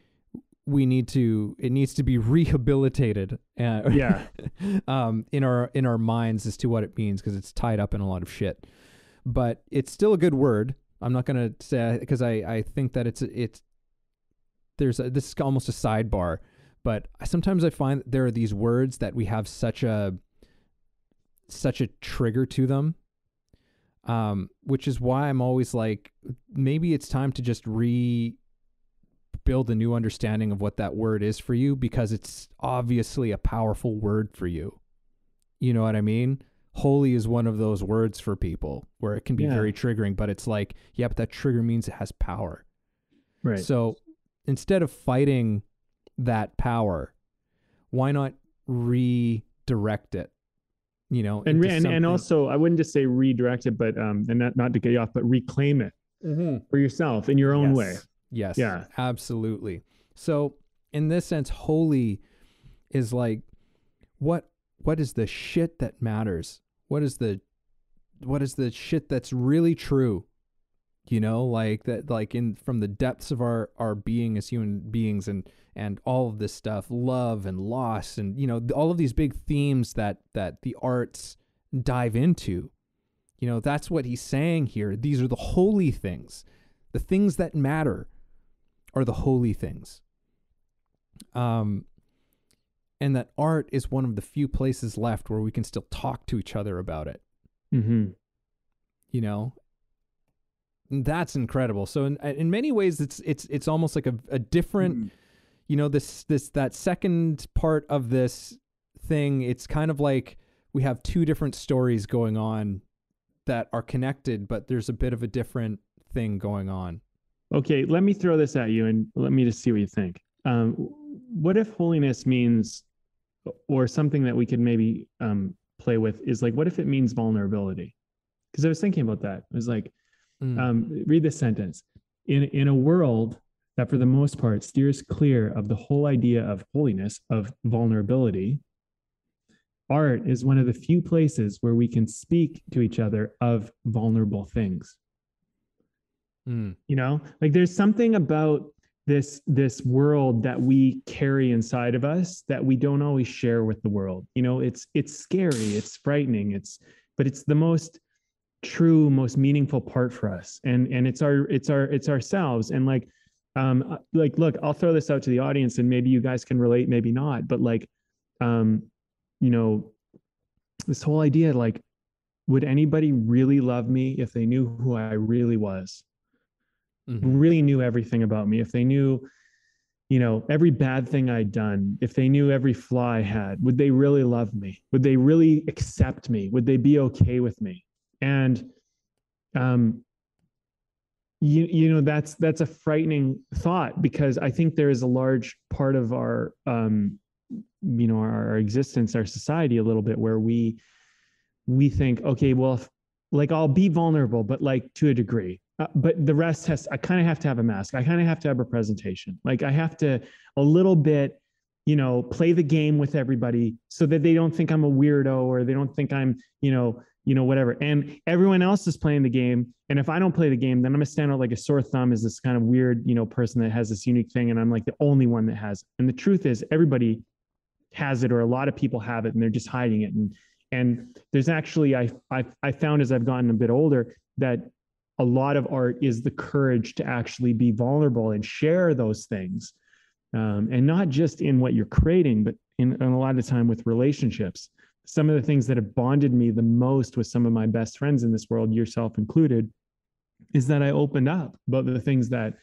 it needs to be rehabilitated. In our minds as to what it means, because it's tied up in a lot of shit, but it's still a good word. I'm not going to say, because I think that this is almost a sidebar, but sometimes I find that there are these words that we have such a trigger to them, which is why I'm always like, maybe it's time to just rebuild a new understanding of what that word is for you, because it's obviously a powerful word for you. You know what I mean? Holy is one of those words for people where it can be very triggering, but it's like, yeah, but that trigger means it has power. Right. So instead of fighting that power, why not redirect it? You know, and also I wouldn't just say redirect it, but and not to get you off, but reclaim it for yourself in your own way. Yes. Yeah. Absolutely. So in this sense, holy is like, what is the shit that matters? What is the shit that's really true? You know, like that, like from the depths of our being as human beings, and all of this stuff, love and loss, and, you know, all of these big themes that the arts dive into, you know, that's what he's saying here. These are the holy things. The things that matter are the holy things. And that art is one of the few places left where we can still talk to each other about it. Mm-hmm. You know, that's incredible. So in many ways, it's almost like a different, you know, that second part of this thing, it's kind of like we have two different stories going on that are connected, but there's a bit of a different thing going on. Okay. Let me throw this at you and let me just see what you think. What if holiness means, or something that we could maybe play with is like, what if it means vulnerability? Cause I was thinking about that. It was like, read this sentence. In a world that for the most part steers clear of the whole idea of holiness, of vulnerability, art is one of the few places where we can speak to each other of vulnerable things. You know, like there's something about this world that we carry inside of us that we don't always share with the world. You know, it's scary, it's frightening, but it's the most true, most meaningful part for us. And it's ourselves. And like, look, I'll throw this out to the audience and maybe you guys can relate, maybe not, but like, you know, this whole idea, like, would anybody really love me if they knew who I really was? Mm-hmm. Really knew everything about me. If they knew, you know, every bad thing I'd done, if they knew every flaw I had, would they really love me? Would they really accept me? Would they be okay with me? And, you know, that's a frightening thought, because I think there is a large part of our, you know, our existence, our society a little bit where we think, okay, well, like I'll be vulnerable, but like to a degree, but the rest I kind of have to have a mask. I kind of have to have a presentation. Like I have to a little bit, you know, play the game with everybody so that they don't think I'm a weirdo, or they don't think I'm, you know, whatever. And everyone else is playing the game. And if I don't play the game, then I'm gonna stand out like a sore thumb as this kind of weird, you know, person that has this unique thing. And I'm like the only one that has it. And the truth is everybody has it, or a lot of people have it, and they're just hiding it. And there's actually, I found as I've gotten a bit older that a lot of art is the courage to actually be vulnerable and share those things. And not just in what you're creating, but in a lot of the time with relationships. Some of the things that have bonded me the most with some of my best friends in this world, yourself included, is that I opened up about the things that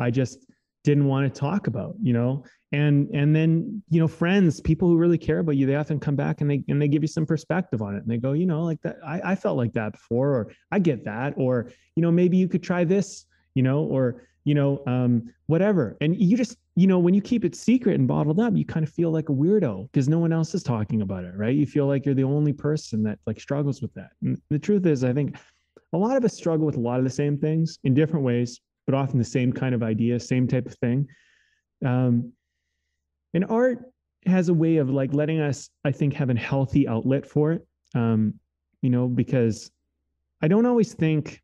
I just didn't want to talk about, you know, and then, you know, friends, people who really care about you, they often come back and they give you some perspective on it, and they go, you know, like that, I felt like that before, or I get that, or, you know, maybe you could try this, you know, or, you know, whatever. And you just, you know, when you keep it secret and bottled up, you kind of feel like a weirdo because no one else is talking about it, right? You feel like you're the only person that like struggles with that. And the truth is, I think a lot of us struggle with a lot of the same things in different ways, but often the same kind of idea, same type of thing. And art has a way of like letting us, I think, have a healthy outlet for it. You know, because I don't always think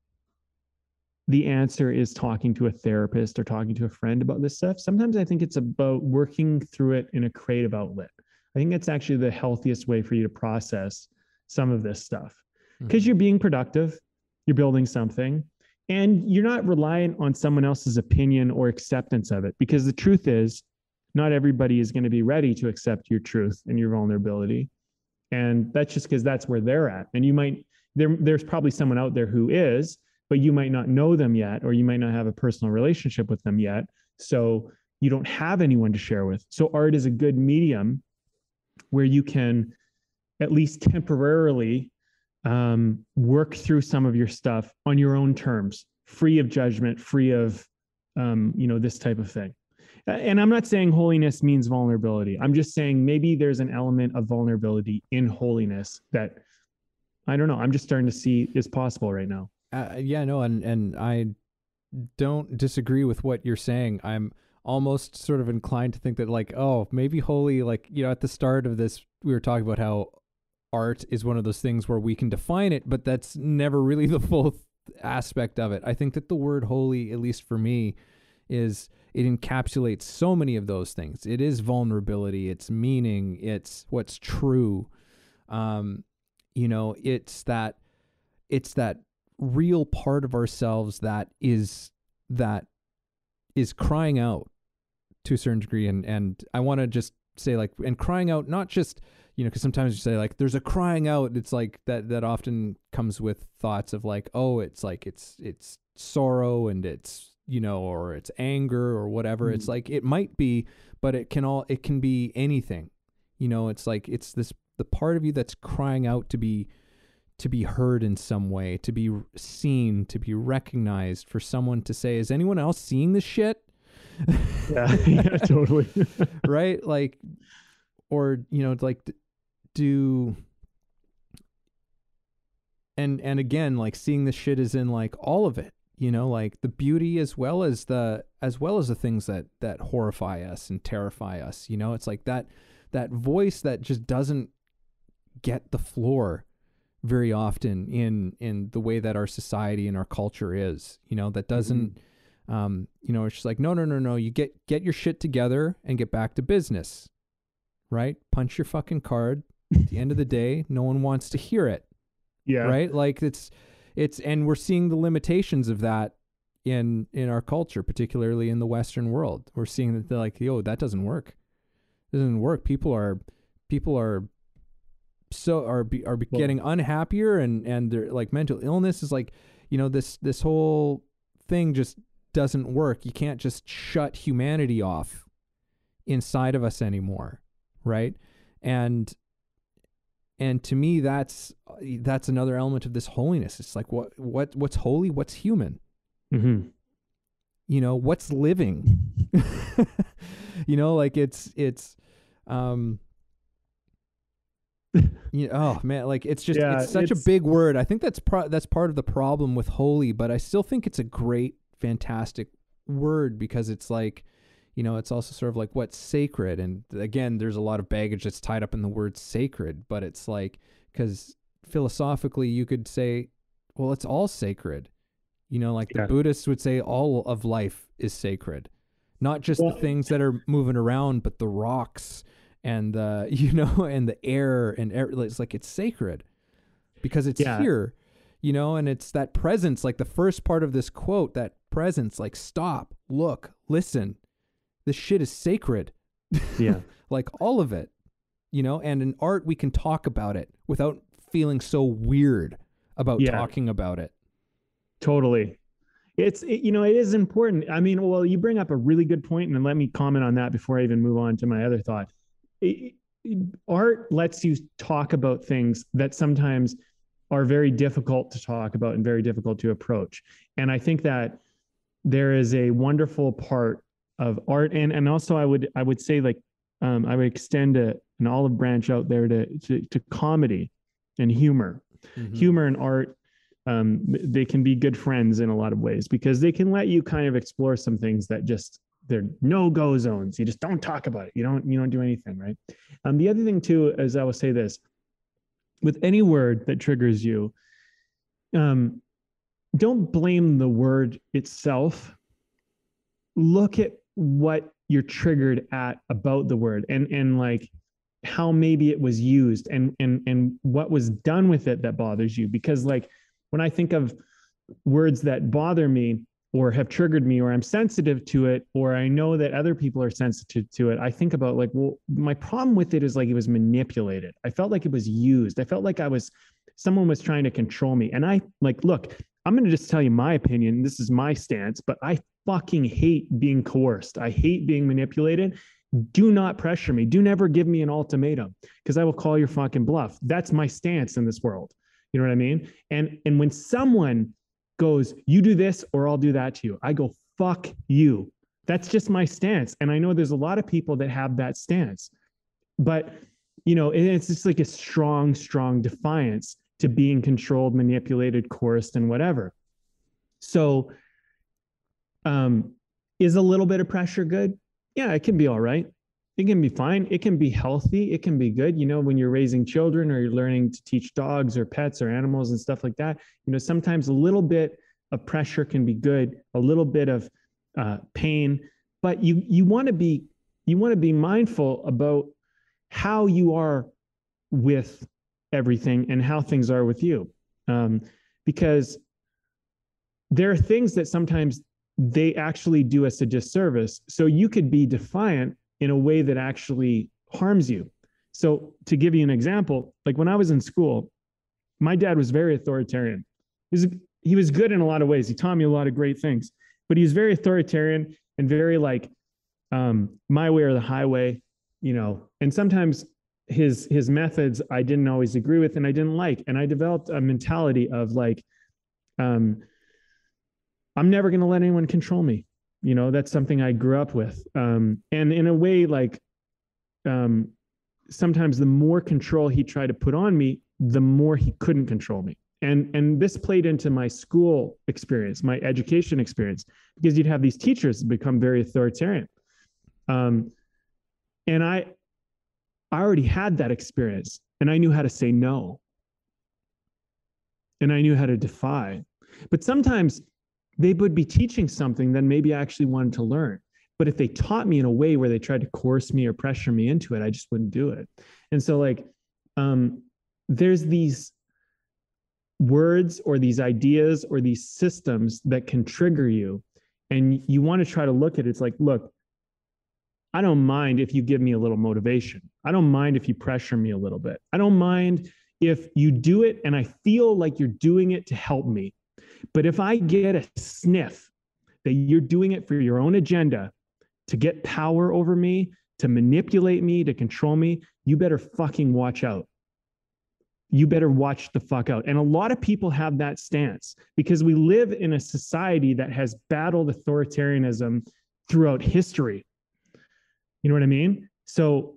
the answer is talking to a therapist or talking to a friend about this stuff. Sometimes I think it's about working through it in a creative outlet. I think that's actually the healthiest way for you to process some of this stuff, because you're being productive, you're building something, and you're not reliant on someone else's opinion or acceptance of it. Because the truth is, not everybody is going to be ready to accept your truth and your vulnerability. And that's just because that's where they're at. And you might, there's probably someone out there who is, but you might not know them yet, or you might not have a personal relationship with them yet. So you don't have anyone to share with. So art is a good medium where you can at least temporarily work through some of your stuff on your own terms, free of judgment, free of, you know, this type of thing. And I'm not saying holiness means vulnerability. I'm just saying maybe there's an element of vulnerability in holiness that, I don't know, I'm just starting to see is possible right now. Yeah, no, and I don't disagree with what you're saying. I'm almost sort of inclined to think that, like, oh, maybe holy, like, you know, at the start of this, we were talking about how art is one of those things where we can define it, but that's never really the full aspect of it. I think that the word holy, at least for me, is it encapsulates so many of those things. It is vulnerability, it's meaning, it's what's true. You know, it's that real part of ourselves that is crying out to a certain degree. And I want to just say, like, and crying out, not just, you know, cause sometimes you say like, there's a crying out. It's like that often comes with thoughts of like, oh, it's like, it's sorrow and it's, you know, or it's anger or whatever. It's like, it might be, but it can be anything, you know. It's like, it's this, the part of you that's crying out to be heard in some way, to be seen, to be recognized, for someone to say, is anyone else seeing this shit? Yeah, totally. Right? Like, or, you know, like, and again, like, seeing this shit is in like all of it, you know, like the beauty as well as the things that horrify us and terrify us, you know. It's like that voice that just doesn't get the floor very often in the way that our society and our culture is, you know, that doesn't, you know, it's just like, no, you get your shit together and get back to business, right? Punch your fucking card. At the end of the day, no one wants to hear it. Yeah. Right. Like and we're seeing the limitations of that in our culture, particularly in the Western world. We're seeing that they're like, yo, that doesn't work. It doesn't work. People are getting unhappier, and they're like, mental illness is like, you know, this whole thing just doesn't work. You can't just shut humanity off inside of us anymore. Right. And to me, that's another element of this holiness. It's like, what's holy, what's human, you know, what's living, you know, like it's you know, oh man, like it's just, yeah, it's such a big word. I think that's part of the problem with holy, but I still think it's a great, fantastic word, because it's like, you know, it's also sort of like what's sacred. And again, there's a lot of baggage that's tied up in the word sacred, but it's like, because philosophically you could say, well, it's all sacred, you know, like, yeah, the Buddhists would say all of life is sacred, not just the things that are moving around, but the rocks and the, you know, and the air, and it's like, it's sacred because it's here, you know. And it's that presence, like the first part of this quote, that presence, like, stop, look, listen, this shit is sacred. Yeah. Like all of it, you know. And in art, we can talk about it without feeling so weird about talking about it. Totally. It is important. I mean, well, you bring up a really good point, and let me comment on that before I even move on to my other thought. Art lets you talk about things that sometimes are very difficult to talk about and very difficult to approach. And I think that there is a wonderful part of art. And also I would say, like, I would extend an olive branch out there to comedy and humor. Mm-hmm. Humor and art, they can be good friends in a lot of ways, because they can let you kind of explore some things that just, they're no-go zones. You just don't talk about it. You don't do anything, right? The other thing too, is I will say this, with any word that triggers you, don't blame the word itself. Look at what you're triggered at about the word, and like how maybe it was used and what was done with it that bothers you. Because like when I think of words that bother me or have triggered me, or I'm sensitive to it, or I know that other people are sensitive to it, I think about like, well, my problem with it is like it was manipulated. I felt like it was used. I felt like someone was trying to control me. And I like, look, I'm going to just tell you my opinion. This is my stance, but I fucking hate being coerced. I hate being manipulated. Do not pressure me. Do never give me an ultimatum, because I will call your fucking bluff. That's my stance in this world. You know what I mean? And when someone goes, you do this or I'll do that to you, I go, fuck you. That's just my stance. And I know there's a lot of people that have that stance, but you know, it's just like a strong, strong defiance to being controlled, manipulated, coerced, and whatever. So, is a little bit of pressure good? Yeah, it can be all right. It can be fine. It can be healthy. It can be good. You know, when you're raising children or you're learning to teach dogs or pets or animals and stuff like that, you know, sometimes a little bit of pressure can be good, a little bit of pain, but you want to be mindful about how you are with everything and how things are with you. Because there are things that sometimes they actually do us a disservice. So you could be defiant in a way that actually harms you. So to give you an example, like when I was in school, my dad was very authoritarian. He was good in a lot of ways. He taught me a lot of great things, but he was very authoritarian and very like, my way or the highway, you know, and sometimes his methods I didn't always agree with and I didn't like. And I developed a mentality of like, I'm never going to let anyone control me. You know, that's something I grew up with. And in a way, like, sometimes the more control he tried to put on me, the more he couldn't control me. And this played into my school experience, my education experience, because you'd have these teachers become very authoritarian. And I already had that experience, and I knew how to say no. And I knew how to defy. But sometimes they would be teaching something that maybe I actually wanted to learn. But if they taught me in a way where they tried to coerce me or pressure me into it, I just wouldn't do it. And so like, there's these words or these ideas or these systems that can trigger you. And you want to try to look at it. It's like, look, I don't mind if you give me a little motivation. I don't mind if you pressure me a little bit. I don't mind if you do it and I feel like you're doing it to help me. But if I get a sniff that you're doing it for your own agenda, to get power over me, to manipulate me, to control me, you better fucking watch out. You better watch the fuck out. And a lot of people have that stance because we live in a society that has battled authoritarianism throughout history. You know what I mean? So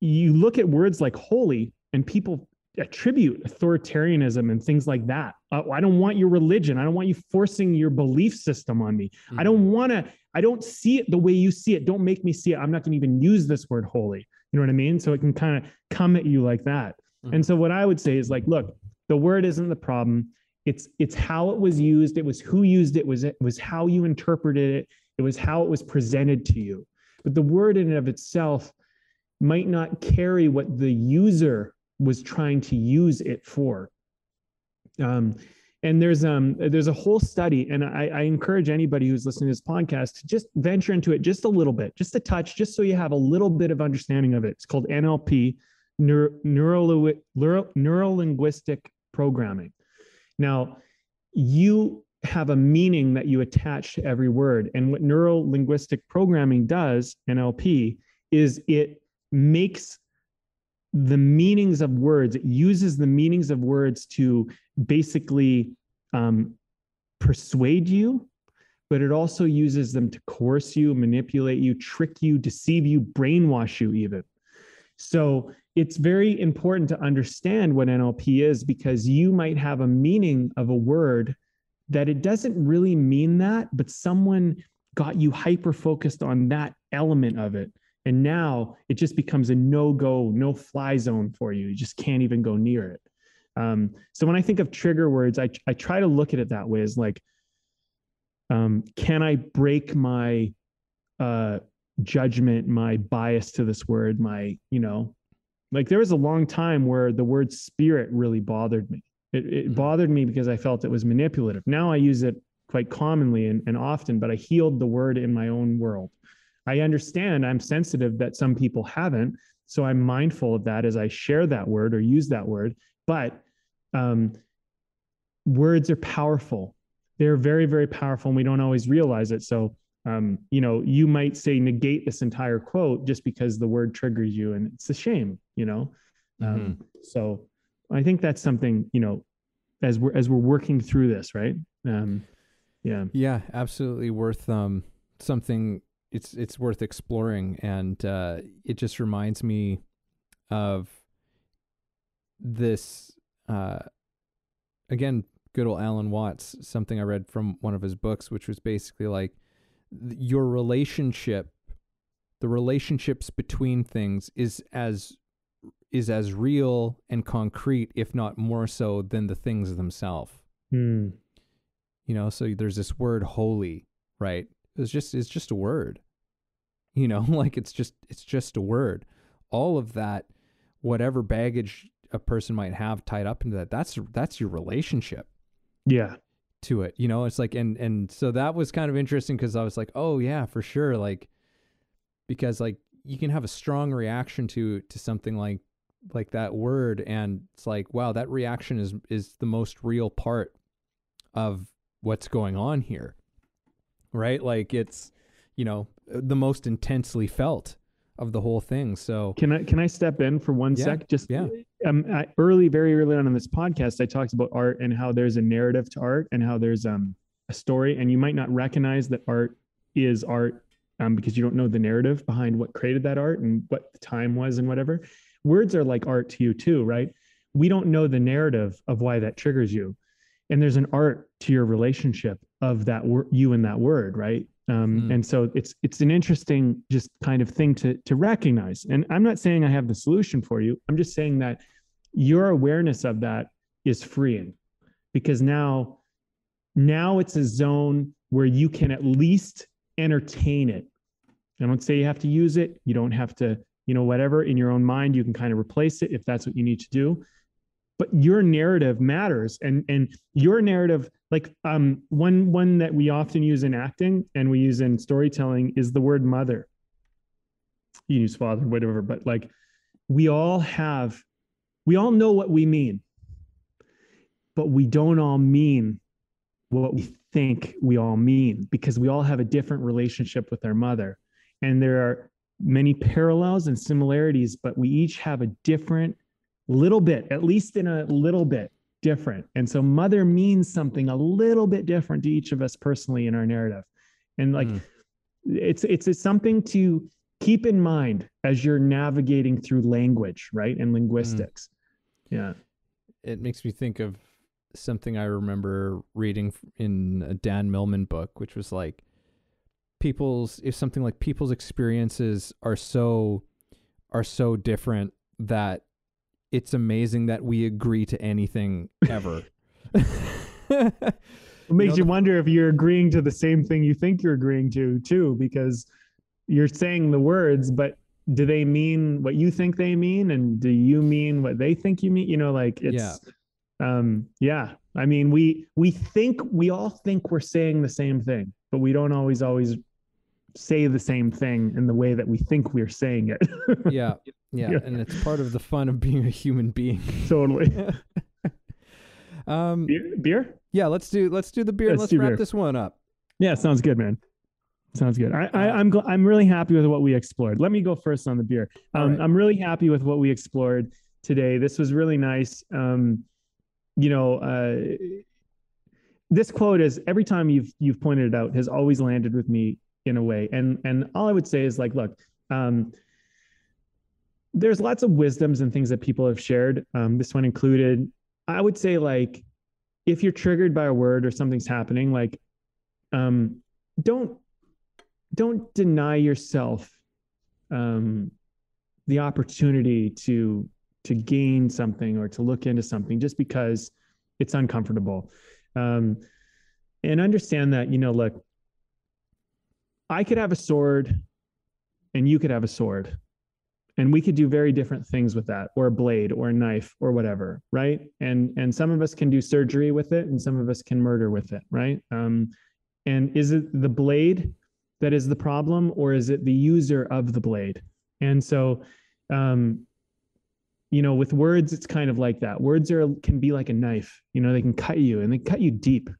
you look at words like holy and people attribute authoritarianism and things like that. I don't want your religion. I don't want you forcing your belief system on me. Mm-hmm. I don't see it the way you see it. Don't make me see it. I'm not going to even use this word holy. You know what I mean? So it can kind of come at you like that. Mm-hmm. And so what I would say is like, look, the word isn't the problem. It's how it was used. It was who used it. It was how you interpreted it. It was how it was presented to you. But the word in and of itself might not carry what the user was trying to use it for. And there's a whole study, and I encourage anybody who's listening to this podcast to just venture into it just a little bit, just a touch, just so you have a little bit of understanding of it. It's called NLP, Neuro-Linguistic Programming. Now, you have a meaning that you attach to every word. And what neuro-linguistic programming does, NLP, is it makes the meanings of words, it uses the meanings of words to basically persuade you, but it also uses them to coerce you, manipulate you, trick you, deceive you, brainwash you even. So it's very important to understand what NLP is, because you might have a meaning of a word that it doesn't really mean that, but someone got you hyper-focused on that element of it. And now it just becomes a no-go, no-fly zone for you. You just can't even go near it. So when I think of trigger words, I try to look at it that way, as like, can I break my judgment, my bias to this word, my, you know, like there was a long time where the word spirit really bothered me. It bothered me because I felt it was manipulative. Now I use it quite commonly and often, but I healed the word in my own world. I understand, I'm sensitive that some people haven't. So I'm mindful of that as I share that word or use that word. But words are powerful. They're very, very powerful, and we don't always realize it. So, you know, you might say negate this entire quote just because the word triggers you, and it's a shame, you know? So I think that's something, you know, as we're working through this, right? Yeah, absolutely worth something. It's worth exploring. And it just reminds me of this, again, good old Alan Watts, something I read from one of his books, which was basically like your relationship, the relationships between things is as real and concrete, if not more so than the things themselves. You know, so there's this word holy, right? It's just a word. You know, like it's just a word. All of that, whatever baggage a person might have tied up into that, that's your relationship. Yeah. To it. You know, it's like, and so that was kind of interesting, because I was like, oh yeah, for sure. Like, because like you can have a strong reaction to something like that word. And it's like, wow, that reaction is the most real part of what's going on here. Right? Like it's, you know, the most intensely felt of the whole thing. So can I step in for one sec? Just very early on in this podcast, I talked about art and how there's a narrative to art and how there's a story, and you might not recognize that art is art because you don't know the narrative behind what created that art and what the time was and whatever. Words are like art to you too, right? We don't know the narrative of why that triggers you. And there's an art to your relationship of that you and that word, right? And so it's an interesting just kind of thing to recognize. And I'm not saying I have the solution for you. I'm just saying that your awareness of that is freeing, because now it's a zone where you can at least entertain it. I don't say you have to use it. You don't have to, you know, whatever. In your own mind, you can kind of replace it if that's what you need to do. But your narrative matters, and your narrative, like one that we often use in acting and we use in storytelling is the word mother. You use father, whatever, but like we all know what we mean, but we don't all mean what we think we all mean, because we all have a different relationship with our mother, and there are many parallels and similarities, but we each have a different little bit, at least in a little bit different. And so mother means something a little bit different to each of us personally in our narrative. And like, it's something to keep in mind as you're navigating through language, right? And linguistics. Yeah. It makes me think of something I remember reading in a Dan Millman book, which was like people's experiences are so different that it's amazing that we agree to anything ever. It makes you wonder if you're agreeing to the same thing you think you're agreeing to too, because you're saying the words, but do they mean what you think they mean? And do you mean what they think you mean? You know, like it's, I mean, we all think we're saying the same thing, but we don't always say the same thing in the way that we think we're saying it. Yeah. And it's part of the fun of being a human being. Totally. Beer? Yeah, let's do the beer. Let's wrap this one up. Yeah, sounds good, man. Sounds good. I'm really happy with what we explored. Let me go first on the beer. Right. I'm really happy with what we explored today. This was really nice. This quote is, every time you've pointed it out, has always landed with me in a way. And all I would say is, like, look, there's lots of wisdoms and things that people have shared. This one included. I would say, like, if you're triggered by a word or something's happening, like, don't deny yourself the opportunity to gain something or to look into something just because it's uncomfortable. And understand that, you know, look, I could have a sword and you could have a sword, and we could do very different things with that, or a blade or a knife or whatever. Right. And some of us can do surgery with it, and some of us can murder with it. Right. And is it the blade that is the problem, or is it the user of the blade? And so, you know, with words, it's kind of like that. Words can be like a knife. You know, they can cut you, and they cut you deep.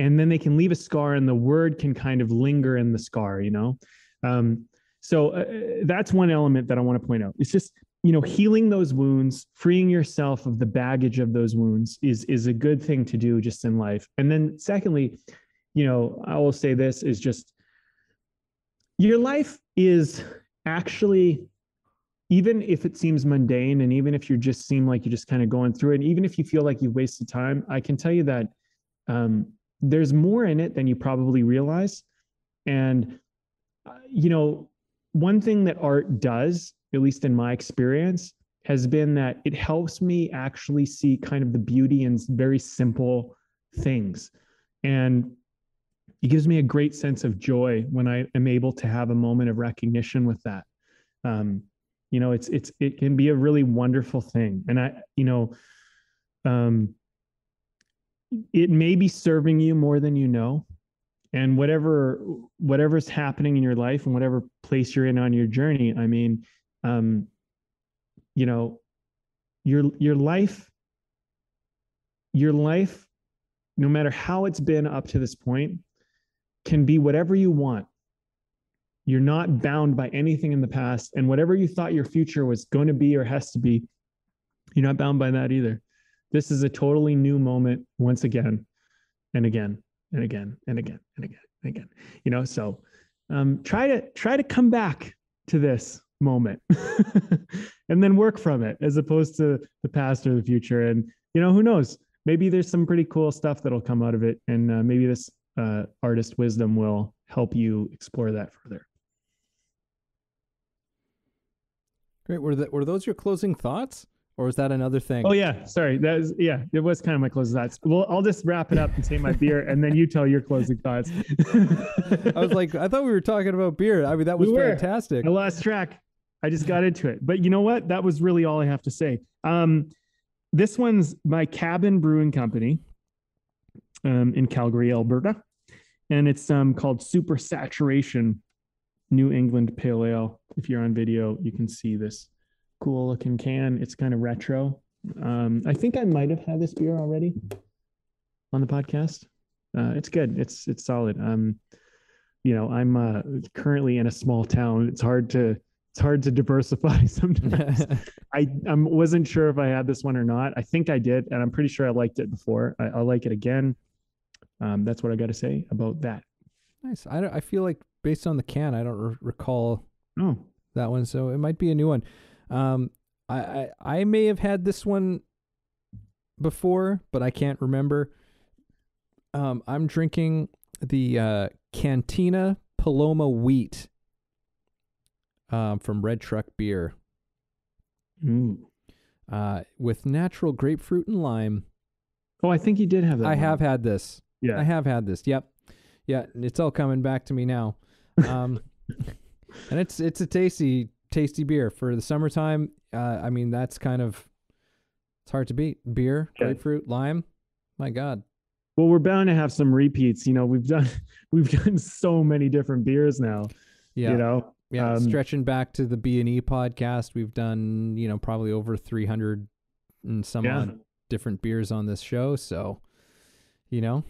And then they can leave a scar, and the word can kind of linger in the scar, you know? So that's one element that I want to point out. It's just, you know, healing those wounds, freeing yourself of the baggage of those wounds is a good thing to do just in life. And then secondly, you know, I will say this is just, your life is actually, even if it seems mundane, and even if you just seem like you're just kind of going through it, and even if you feel like you've wasted time, I can tell you that there's more in it than you probably realize. And, you know, one thing that art does, at least in my experience, has been that it helps me actually see kind of the beauty in very simple things. And it gives me a great sense of joy when I am able to have a moment of recognition with that. You know, it can be a really wonderful thing. And it may be serving you more than you know, and whatever's happening in your life and whatever place you're in on your journey. I mean, you know, your life, no matter how it's been up to this point, can be whatever you want. You're not bound by anything in the past, and whatever you thought your future was going to be or has to be, you're not bound by that either. This is a totally new moment once again, and again, and again, and again, and again, and again. You know, so try to come back to this moment and then work from it, as opposed to the past or the future. And, you know, who knows? Maybe there's some pretty cool stuff that'll come out of it, and maybe this artist wisdom will help you explore that further. Great. Were those your closing thoughts? Or is that another thing? Oh yeah, sorry. It was kind of my closing thoughts. Well, I'll just wrap it up and say my beer, and then you tell your closing thoughts. I was like, I thought we were talking about beer. I mean, that was fantastic. I lost track. I just got into it. But you know what? That was really all I have to say. This one's by Cabin Brewing Company in Calgary, Alberta, and it's called Super Saturation New England Pale Ale. If you're on video, you can see this cool looking can. It's kind of retro. I think I might have had this beer already on the podcast. It's good. It's solid. You know, I'm currently in a small town. It's hard to diversify sometimes. I wasn't sure if I had this one or not. I think I did, and I'm pretty sure I liked it before. I'll like it again. That's what I got to say about that. Nice. I feel like, based on the can, I don't recall that one, so it might be a new one. I may have had this one before, but I can't remember. I'm drinking the, Cantina Paloma Wheat, from Red Truck Beer, with natural grapefruit and lime. Oh, I think you did have that. I have had this. Yeah. I have had this. Yep. Yeah. It's all coming back to me now. And it's a tasty beer for the summertime. I mean, that's kind of, it's hard to beat. Beer, okay. Grapefruit, lime. My God. Well, we're bound to have some repeats. You know, we've done so many different beers now. Yeah. You know, stretching back to the B&E podcast, we've done, you know, probably over 300 and some odd different beers on this show. So, you know,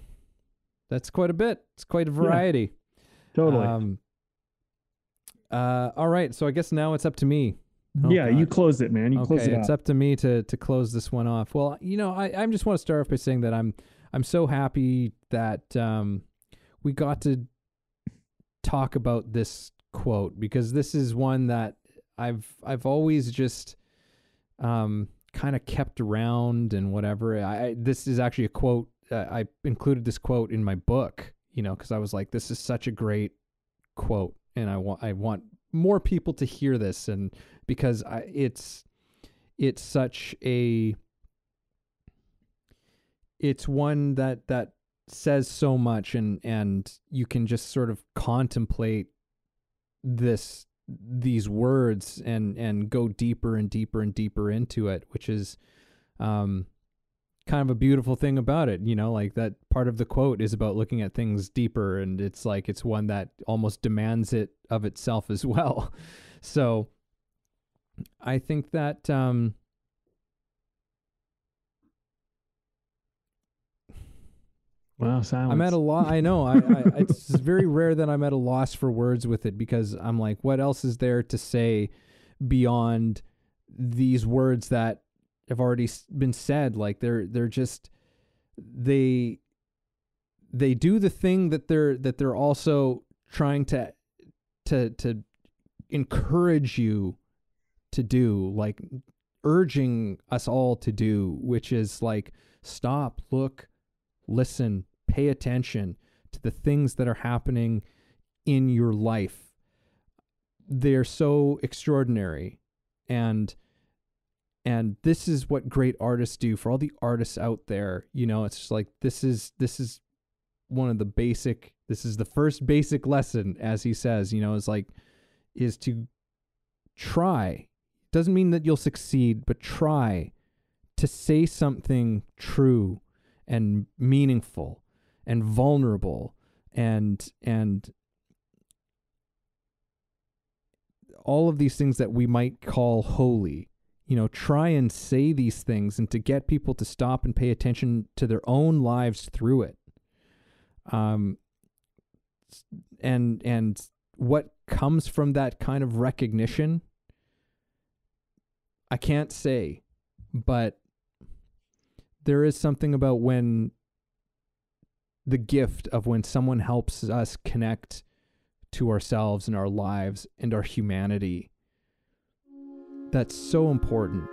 that's quite a bit. It's quite a variety. Yeah, totally. All right. So I guess now it's up to me. Oh, yeah, God. You close it, man. You close it. It's up to me to close this one off. Well, you know, I just want to start off by saying that I'm so happy that we got to talk about this quote, because this is one that I've always just kind of kept around and whatever. This is actually a quote. I included this quote in my book, you know, because I was like, this is such a great quote, and I want more people to hear this, and because it's such a, it's one that says so much, and you can just sort of contemplate these words and go deeper and deeper and deeper into it, which is kind of a beautiful thing about it, you know, like that part of the quote is about looking at things deeper, and it's like, it's one that almost demands it of itself as well. So I think that, wow, silence. I'm at a loss. I know. It's very rare that I'm at a loss for words with it, because I'm like, what else is there to say beyond these words that have already been said? Like they're just, they do the thing that they're also trying to encourage you to do, like urging us all to do, which is like, stop, look, listen, pay attention to the things that are happening in your life. They're so extraordinary. And this is what great artists do. For all the artists out there, you know, it's just like, this is one of the basic, this is the first basic lesson, as he says, you know, is to try. Doesn't mean that you'll succeed, but try to say something true and meaningful and vulnerable and all of these things that we might call holy, you know, try and say these things, and to get people to stop and pay attention to their own lives through it. And what comes from that kind of recognition, I can't say, but there is something about when the gift of when someone helps us connect to ourselves and our lives and our humanity, that's so important.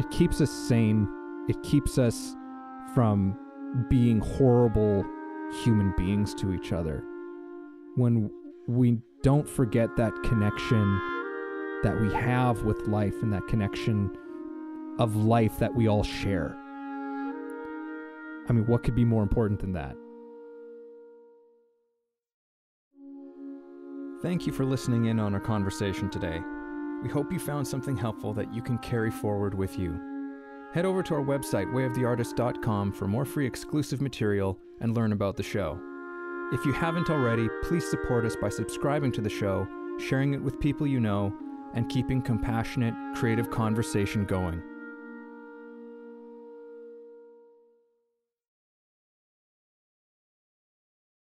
It keeps us sane. It keeps us from being horrible human beings to each other. When we don't forget that connection that we have with life, and that connection of life that we all share. I mean, what could be more important than that? Thank you for listening in on our conversation today. We hope you found something helpful that you can carry forward with you. Head over to our website, wayoftheartist.com, for more free exclusive material and learn about the show. If you haven't already, please support us by subscribing to the show, sharing it with people you know, and keeping compassionate, creative conversation going.